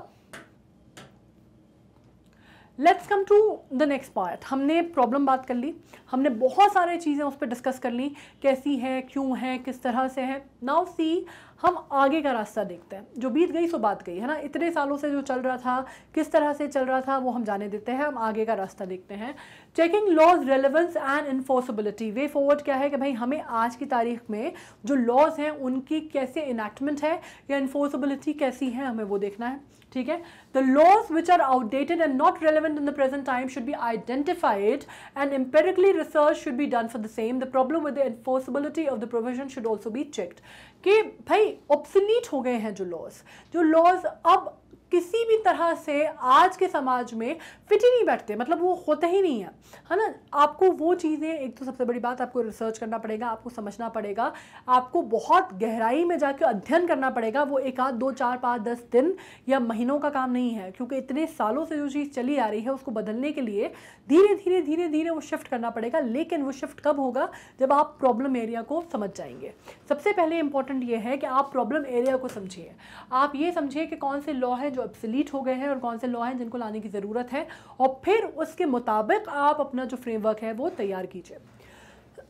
let's come to the next part. हमने प्रॉब्लम बात कर ली, हमने बहुत सारे चीज़ें उस पर डिस्कस कर ली, कैसी है, क्यों है, किस तरह से है. नाउ सी, हम आगे का रास्ता देखते हैं. जो बीत गई सो बात गई, है ना. इतने सालों से जो चल रहा था, किस तरह से चल रहा था वो हम जाने देते हैं, हम आगे का रास्ता देखते हैं. Checking laws relevance and enforceability. Way forward क्या है कि भाई हमें आज की तारीख में जो लॉज हैं उनकी कैसे इनैक्टमेंट है या इन्फोर्सिबिलिटी कैसी है, हमें वो देखना है, ठीक है. The laws which are outdated and not relevant in the present time should be identified and empirically research should be done for the same. The problem with the enforceability of the provision should also be checked. कि भाई obsolete हो गए हैं जो laws, जो laws अब किसी भी तरह से आज के समाज में फिट ही नहीं बैठते, मतलब वो होते ही नहीं है, है ना. आपको वो चीज़ें, एक तो सबसे बड़ी बात आपको रिसर्च करना पड़ेगा, आपको समझना पड़ेगा, आपको बहुत गहराई में जाकर अध्ययन करना पड़ेगा. वो एक आध दो चार पाँच दस दिन या महीनों का काम नहीं है, क्योंकि इतने सालों से जो चीज़ चली आ रही है उसको बदलने के लिए धीरे धीरे धीरे धीरे वो शिफ्ट करना पड़ेगा. लेकिन वो शिफ्ट कब होगा, जब आप प्रॉब्लम एरिया को समझ जाएंगे. सबसे पहले इंपॉर्टेंट ये है कि आप प्रॉब्लम एरिया को समझिए, आप ये समझिए कि कौन से लॉ है जो ऑब्सोलीट हो गए हैं और कौन से लॉ हैं जिनको लाने की ज़रूरत है, और फिर उसके मुताबिक आप अपना जो फ्रेमवर्क है वो तैयार कीजिए.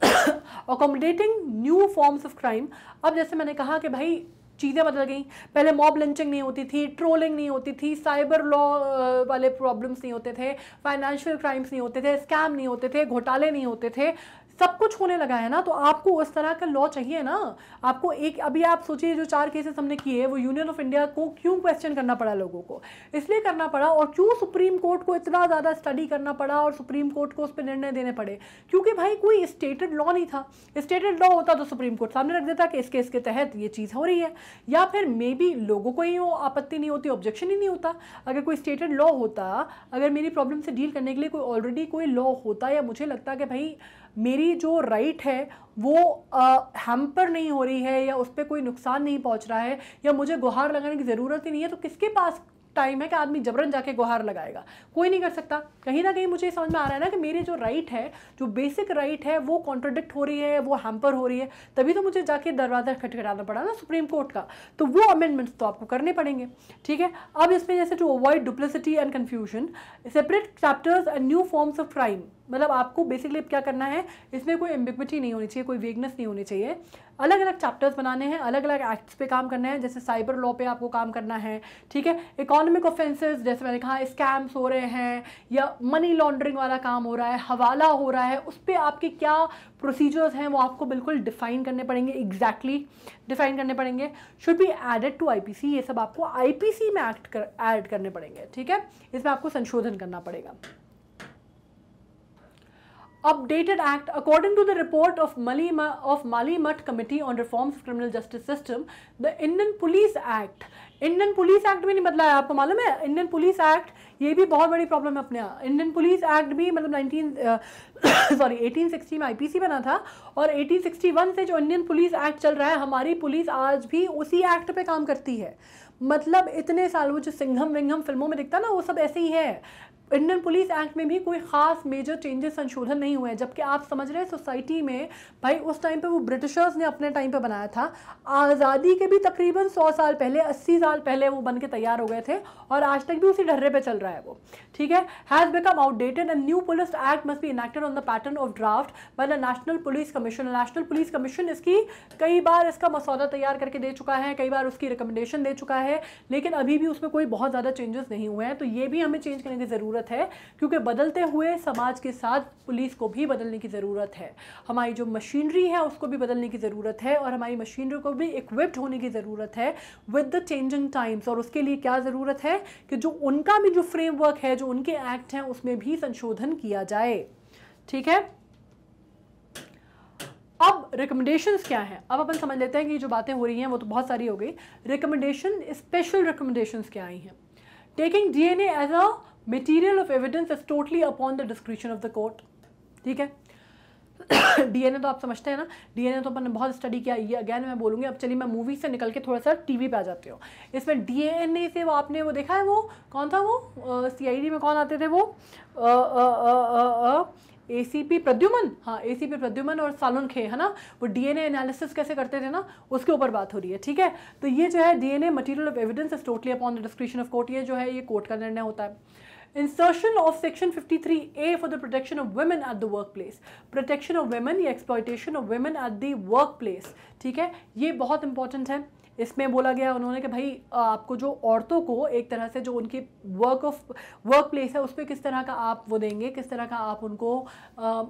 Accommodating new forms of crime. अब जैसे मैंने कहा कि भाई चीज़ें बदल गई, पहले मॉब लिंचिंग नहीं होती थी, ट्रोलिंग नहीं होती थी, साइबर लॉ वाले प्रॉब्लम्स नहीं होते थे, फाइनेंशियल क्राइम्स नहीं होते थे, स्कैम नहीं होते थे, घोटाले नहीं होते थे, सब कुछ होने लगा है ना. तो आपको उस तरह का लॉ चाहिए ना. आपको एक, अभी आप सोचिए जो चार केसेस हमने किए वो यूनियन ऑफ इंडिया को क्यों क्वेश्चन करना पड़ा, लोगों को इसलिए करना पड़ा, और क्यों सुप्रीम कोर्ट को इतना ज़्यादा स्टडी करना पड़ा और सुप्रीम कोर्ट को उस पर निर्णय देने पड़े, क्योंकि भाई कोई स्टेटेड लॉ नहीं था. स्टेटेड लॉ होता तो सुप्रीम कोर्ट सामने रख देता कि इस केस के तहत ये चीज़ हो रही है, या फिर मे बी लोगों को ही वो आपत्ति नहीं होती, ऑब्जेक्शन ही नहीं होता. अगर कोई स्टेटेड लॉ होता, अगर मेरी प्रॉब्लम से डील करने के लिए कोई ऑलरेडी कोई लॉ होता, या मुझे लगता कि भाई मेरी हमारी जो राइट है वो हैम्पर नहीं हो रही है या उस पर कोई नुकसान नहीं पहुंच रहा है या मुझे गुहार लगाने की ज़रूरत ही नहीं है, तो किसके पास टाइम है कि आदमी जबरन जाके गुहार लगाएगा? कोई नहीं कर सकता। कहीं ना कहीं मुझे समझ में आ रहा है ना कि मेरी जो राइट है, जो बेसिक राइट है, वो कॉन्ट्रडिक्ट हो रही है, वो हैम्पर हो रही है, तभी तो मुझे जाके दरवाज़ा खटखटाना पड़ा ना सुप्रीम कोर्ट का। तो वो अमेंडमेंट्स तो आपको करने पड़ेंगे, ठीक है। अब इसमें जैसे to avoid duplicity and confusion, separate chapters and new forms of crime, मतलब आपको बेसिकली क्या करना है, इसमें कोई एम्बिग्विटी नहीं होनी चाहिए, कोई वेगनेस नहीं होनी चाहिए। अलग अलग चैप्टर्स बनाने हैं, अलग अलग एक्ट्स पे काम करना है, जैसे साइबर लॉ पे आपको काम करना है, ठीक है। इकोनॉमिक ऑफेंसेस, जैसे मैंने कहा स्कैम्स हो रहे हैं या मनी लॉन्ड्रिंग वाला काम हो रहा है, हवाला हो रहा है, उस पर आपके क्या प्रोसीजर्स हैं वो आपको बिल्कुल डिफाइन करने पड़ेंगे, एग्जैक्टली डिफाइन करने पड़ेंगे। Should be added to I P C, ये सब आपको आई पी सी में एक्ट कर ऐड करने पड़ेंगे, ठीक है। इसमें आपको संशोधन करना पड़ेगा। Updated Act, according to the report of Malima of Malimat Committee on Reforms of Criminal Justice System, the Indian Police Act, Indian police act भी नहीं बदला है। आपको मालूम है इंडियन पुलिस एक्ट, ये भी बहुत बड़ी प्रॉब्लम है अपने यहाँ। इंडियन पुलिस एक्ट भी मतलब नाइनटीन सॉरी एटीन सिक्सटी में आईपीसी बना था और एटीन सिक्सटी वन से जो इंडियन पुलिस एक्ट चल रहा है, हमारी पुलिस आज भी उसी एक्ट पे काम करती है। मतलब इतने साल, वो जो सिंघम विंघम फिल्मों में दिखता ना, वो सब ऐसे ही है। इंडियन पुलिस एक्ट में भी कोई ख़ास मेजर चेंजेस, संशोधन नहीं हुए हैं। जबकि आप समझ रहे हैं सोसाइटी में, भाई उस टाइम पे वो ब्रिटिशर्स ने अपने टाइम पे बनाया था, आज़ादी के भी तकरीबन सौ साल पहले, अस्सी साल पहले वो बन के तैयार हो गए थे और आज तक भी उसी ढर्रे पे चल रहा है वो, ठीक है। Has become outdated and new police act must be enacted on the pattern of draft by the national police commission. National police commission इसकी कई बार इसका मसौदा तैयार करके दे चुका है, कई बार उसकी रिकमेंडेशन दे चुका है, लेकिन अभी भी उसमें कोई बहुत ज़्यादा चेंजेस नहीं हुए हैं। तो ये भी हमें चेंज करने की ज़रूरत है, क्योंकि बदलते हुए समाज के साथ पुलिस को भी बदलने की ज़रूरत है। हमारी जो मशीनरी है उसको भी बदलने की ज़रूरत है और हमारी मशीनरी को भी इक्विप्ड होने की ज़रूरत है विद द चेंजिंग टाइम्स। और उसके लिए क्या ज़रूरत है कि जो उनका भी जो फ्रेमवर्क है, जो उनके एक्ट हैं, उसमें भी संशोधन किया जाए, ठीक है। अब रिकमेंडेशंस क्या हैं, अब अपन समझ लेते हैं कि जो बातें हो रही हैं वो तो बहुत सारी हो गई। रिकमेंडेशन, स्पेशल रिकमेंडेशंस क्या आई हैं। Taking D N A as a Material of evidence is totally upon the discretion of the court, ठीक है। डीएनए तो आप समझते हैं ना, डीएनए तो अपन ने बहुत स्टडी किया, ये अगेन मैं बोलूँगी। अब चलिए मैं मूवी से निकल के थोड़ा सा टीवी पे आ जाती हूँ। इसमें डीएनए से वो आपने वो देखा है, वो कौन था, वो सीआईडी में कौन आते थे, वो आ, आ, आ, आ, आ, एसीपी प्रद्युमन, हाँ एसीपी प्रद्युमन और सालुन खे, है ना। वो डीएनए एनालिसिस कैसे करते थे ना, उसके ऊपर बात हो रही है, ठीक है। तो ये जो है DNA, material of evidence is totally upon the description of court, ये जो है ये कोर्ट का निर्णय होता है। Insertion of Section fifty-three A for the protection of women at the workplace, protection of women या exploitation of women at the workplace, ठीक है। ये बहुत important है। इसमें बोला गया उन्होंने कि भाई आपको जो औरतों को एक तरह से जो उनकी वर्क ऑफ वर्क प्लेस है उस पर किस तरह का आप वो देंगे, किस तरह का आप उनको आ,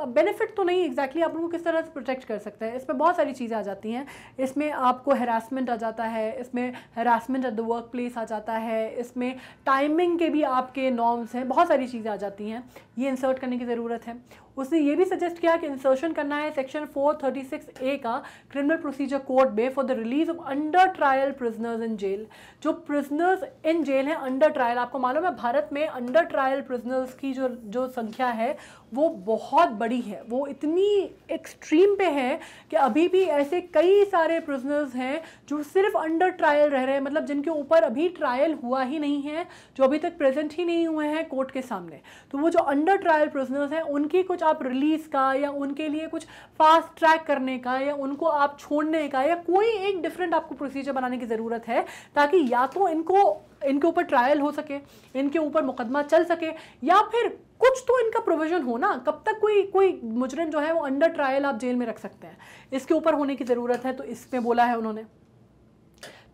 बेनिफिट तो नहीं एग्जैक्टली exactly, आप उनको किस तरह से प्रोटेक्ट कर सकते हैं। इसमें बहुत सारी चीज़ें आ जाती हैं। इसमें आपको हरासमेंट आ जाता है, इसमें harassment at the work place आ जाता है, इसमें टाइमिंग के भी आपके नॉर्म्स हैं, बहुत सारी चीज़ें आ जाती हैं, ये इंसर्ट करने की ज़रूरत है। उसने ये भी सजेस्ट किया कि इंसर्शन करना है section four thirty six A का क्रिमिनल प्रोसीजर कोड में for the release of under trial prisoners in jail. जो प्रिजनर्स इन जेल हैं अंडर ट्रायल, आपको मालूम है भारत में अंडर ट्रायल प्रिजनर्स की जो जो संख्या है वो बहुत बड़ी है, वो इतनी एक्सट्रीम पे है कि अभी भी ऐसे कई सारे प्रिजनर्स हैं जो सिर्फ अंडर ट्रायल रह रहे हैं, मतलब जिनके ऊपर अभी ट्रायल हुआ ही नहीं है, जो अभी तक प्रेजेंट ही नहीं हुए हैं कोर्ट के सामने। तो वो जो अंडर ट्रायल प्रिजनर्स हैं उनकी कुछ आप रिलीज़ का या उनके लिए कुछ फास्ट ट्रैक करने का या उनको आप छोड़ने का या कोई एक डिफरेंट आपको प्रोसीजर बनाने की ज़रूरत है, ताकि या तो इनको इनके ऊपर ट्रायल हो सके, इनके ऊपर मुकदमा चल सके, या फिर कुछ तो इनका प्रोविज़न हो ना, कब तक कोई कोई मुजरिम जो है वो अंडर ट्रायल आप जेल में रख सकते हैं, इसके ऊपर होने की ज़रूरत है। तो इसमें बोला है उन्होंने,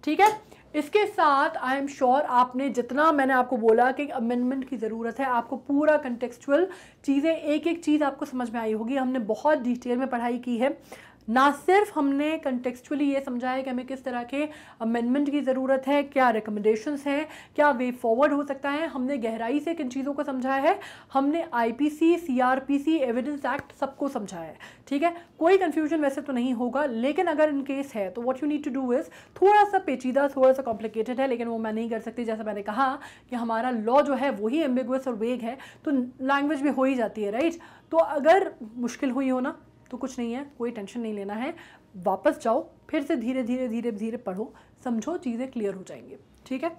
ठीक है। इसके साथ आई एम श्योर आपने जितना मैंने आपको बोला कि अमेंडमेंट की ज़रूरत है, आपको पूरा कंटेक्सचुअल चीज़ें, एक एक चीज़ आपको समझ में आई होगी। हमने बहुत डिटेल में पढ़ाई की है, ना सिर्फ हमने कंटेक्चुअली ये समझा है कि हमें किस तरह के अमेंडमेंट की ज़रूरत है, क्या रिकमेंडेशंस हैं, क्या वे फॉरवर्ड हो सकता है, हमने गहराई से किन चीज़ों को समझा है, हमने आईपीसी, सीआरपीसी, एविडेंस एक्ट सबको समझा है. ठीक है, कोई कन्फ्यूजन वैसे तो नहीं होगा, लेकिन अगर इन केस है तो what you need to do is, थोड़ा सा पेचीदा, थोड़ा सा कॉम्प्लिकेटेड है, लेकिन वो मैं नहीं कर सकती. जैसा मैंने कहा कि हमारा लॉ जो है वही एम्बिगुअस और वेग है, तो लैंग्वेज भी हो ही जाती है, राइट. तो अगर मुश्किल हुई हो ना तो कुछ नहीं है, कोई टेंशन नहीं लेना है, वापस जाओ, फिर से धीरे धीरे धीरे धीरे पढ़ो, समझो, चीज़ें क्लियर हो जाएंगी. ठीक है,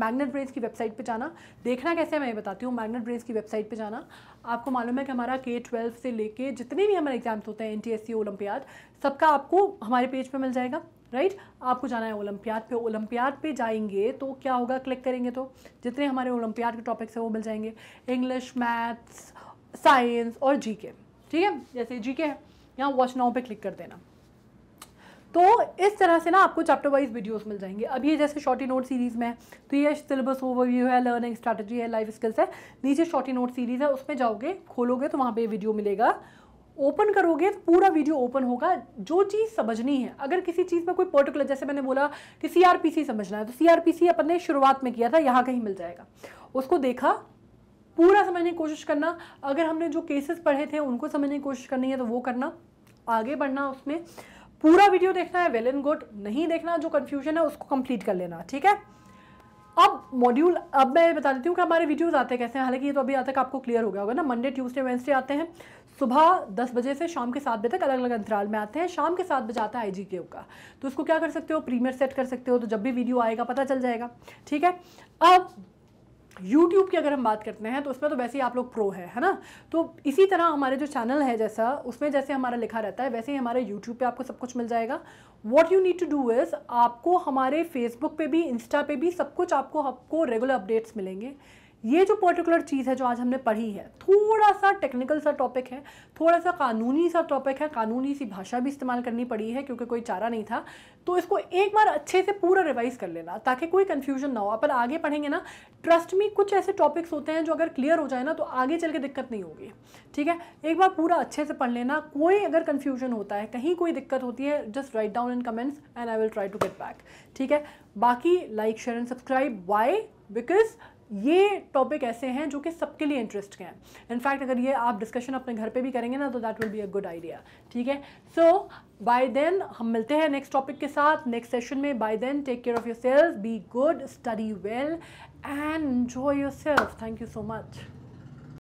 मैग्नेट ब्रेन्स की वेबसाइट पे जाना, देखना कैसे है मैं बताती हूँ. मैग्नेट ब्रेन्स की वेबसाइट पे जाना, आपको मालूम है कि हमारा के ट्वेल्व से लेके जितने भी हमारे एग्जाम्स होते हैं, N T S C, olympiad, सबका आपको हमारे पेज पे मिल जाएगा, राइट. आपको जाना है ओलम्पियाड पे. ओलम्पियाड पे जाएंगे तो क्या होगा, क्लिक करेंगे तो जितने हमारे ओलम्पियाड के टॉपिक्स हैं वो मिल जाएंगे, इंग्लिश, मैथ्स, साइंस और जी के. ठीक है, जैसे जी के है, यहाँ वॉच नाउ पे क्लिक कर देना, तो इस तरह से ना आपको चैप्टर वाइज वीडियोस मिल जाएंगे. अब ये जैसे शॉर्टी नोट सीरीज़ में है, तो ये सिलेबस ओवरव्यू है, लर्निंग स्ट्रैटेजी है, लाइफ स्किल्स है, नीचे शॉर्टी नोट सीरीज़ है, उसमें जाओगे, खोलोगे तो वहाँ पे वीडियो मिलेगा, ओपन करोगे तो पूरा वीडियो ओपन होगा, जो चीज़ समझनी है. अगर किसी चीज़ में कोई पर्टिकुलर, जैसे मैंने बोला कि सी आर पी सी समझना है, तो सी आर पी सी अपन ने शुरुआत में किया था, यहाँ कहीं मिल जाएगा, उसको देखा, पूरा समझने की कोशिश करना. अगर हमने जो केसेस पढ़े थे उनको समझने की कोशिश करनी है तो वो करना, आगे बढ़ना, उसमें पूरा वीडियो देखना है, वेल एंड गुड. नहीं देखना, जो कन्फ्यूजन है उसको कंप्लीट कर लेना. ठीक है, अब मॉड्यूल, अब मैं बता देती हूँ कि हमारे वीडियोस आते कैसे हैं. हालांकि ये तो अभी तक आपको क्लियर हो गया होगा ना, मंडे, ट्यूसडे, वेंसडे आते हैं सुबह दस बजे से शाम के सात बजे तक, अलग अलग अंतराल में आते हैं. शाम के सात बजे आता है आईजीकेओ का, तो उसको क्या कर सकते हो, प्रीमियर सेट कर सकते हो, तो जब भी वीडियो आएगा पता चल जाएगा. ठीक है, अब यूट्यूब की अगर हम बात करते हैं तो उसमें तो वैसे ही आप लोग प्रो है, है ना, तो इसी तरह हमारे जो चैनल है, जैसा उसमें जैसे हमारा लिखा रहता है वैसे ही हमारे यूट्यूब पे आपको सब कुछ मिल जाएगा. What you need to do is, आपको हमारे फेसबुक पे भी, इंस्टा पे भी सब कुछ आपको आपको रेगुलर अपडेट्स मिलेंगे. ये जो पर्टिकुलर चीज़ है जो आज हमने पढ़ी है, थोड़ा सा टेक्निकल सा टॉपिक है, थोड़ा सा कानूनी सा टॉपिक है, कानूनी सी भाषा भी इस्तेमाल करनी पड़ी है क्योंकि कोई चारा नहीं था, तो इसको एक बार अच्छे से पूरा रिवाइज कर लेना ताकि कोई कन्फ्यूजन ना हो. अपन आगे पढ़ेंगे ना, ट्रस्ट मी, कुछ ऐसे टॉपिक्स होते हैं जो अगर क्लियर हो जाए ना तो आगे चल के दिक्कत नहीं होगी. ठीक है, एक बार पूरा अच्छे से पढ़ लेना. कोई अगर कन्फ्यूजन होता है, कहीं कोई दिक्कत होती है, just write down in comments and I will try to get back. ठीक है, बाकी like, share and subscribe. Why? Because ये टॉपिक ऐसे हैं जो कि सबके लिए इंटरेस्ट के हैं. इनफैक्ट अगर ये आप डिस्कशन अपने घर पे भी करेंगे ना तो that will be a good idea. ठीक है, सो बाय देन हम मिलते हैं नेक्स्ट टॉपिक के साथ, नेक्स्ट सेशन में. Bye then, take care of yourself, be good, study well and enjoy yourself. Thank you so much.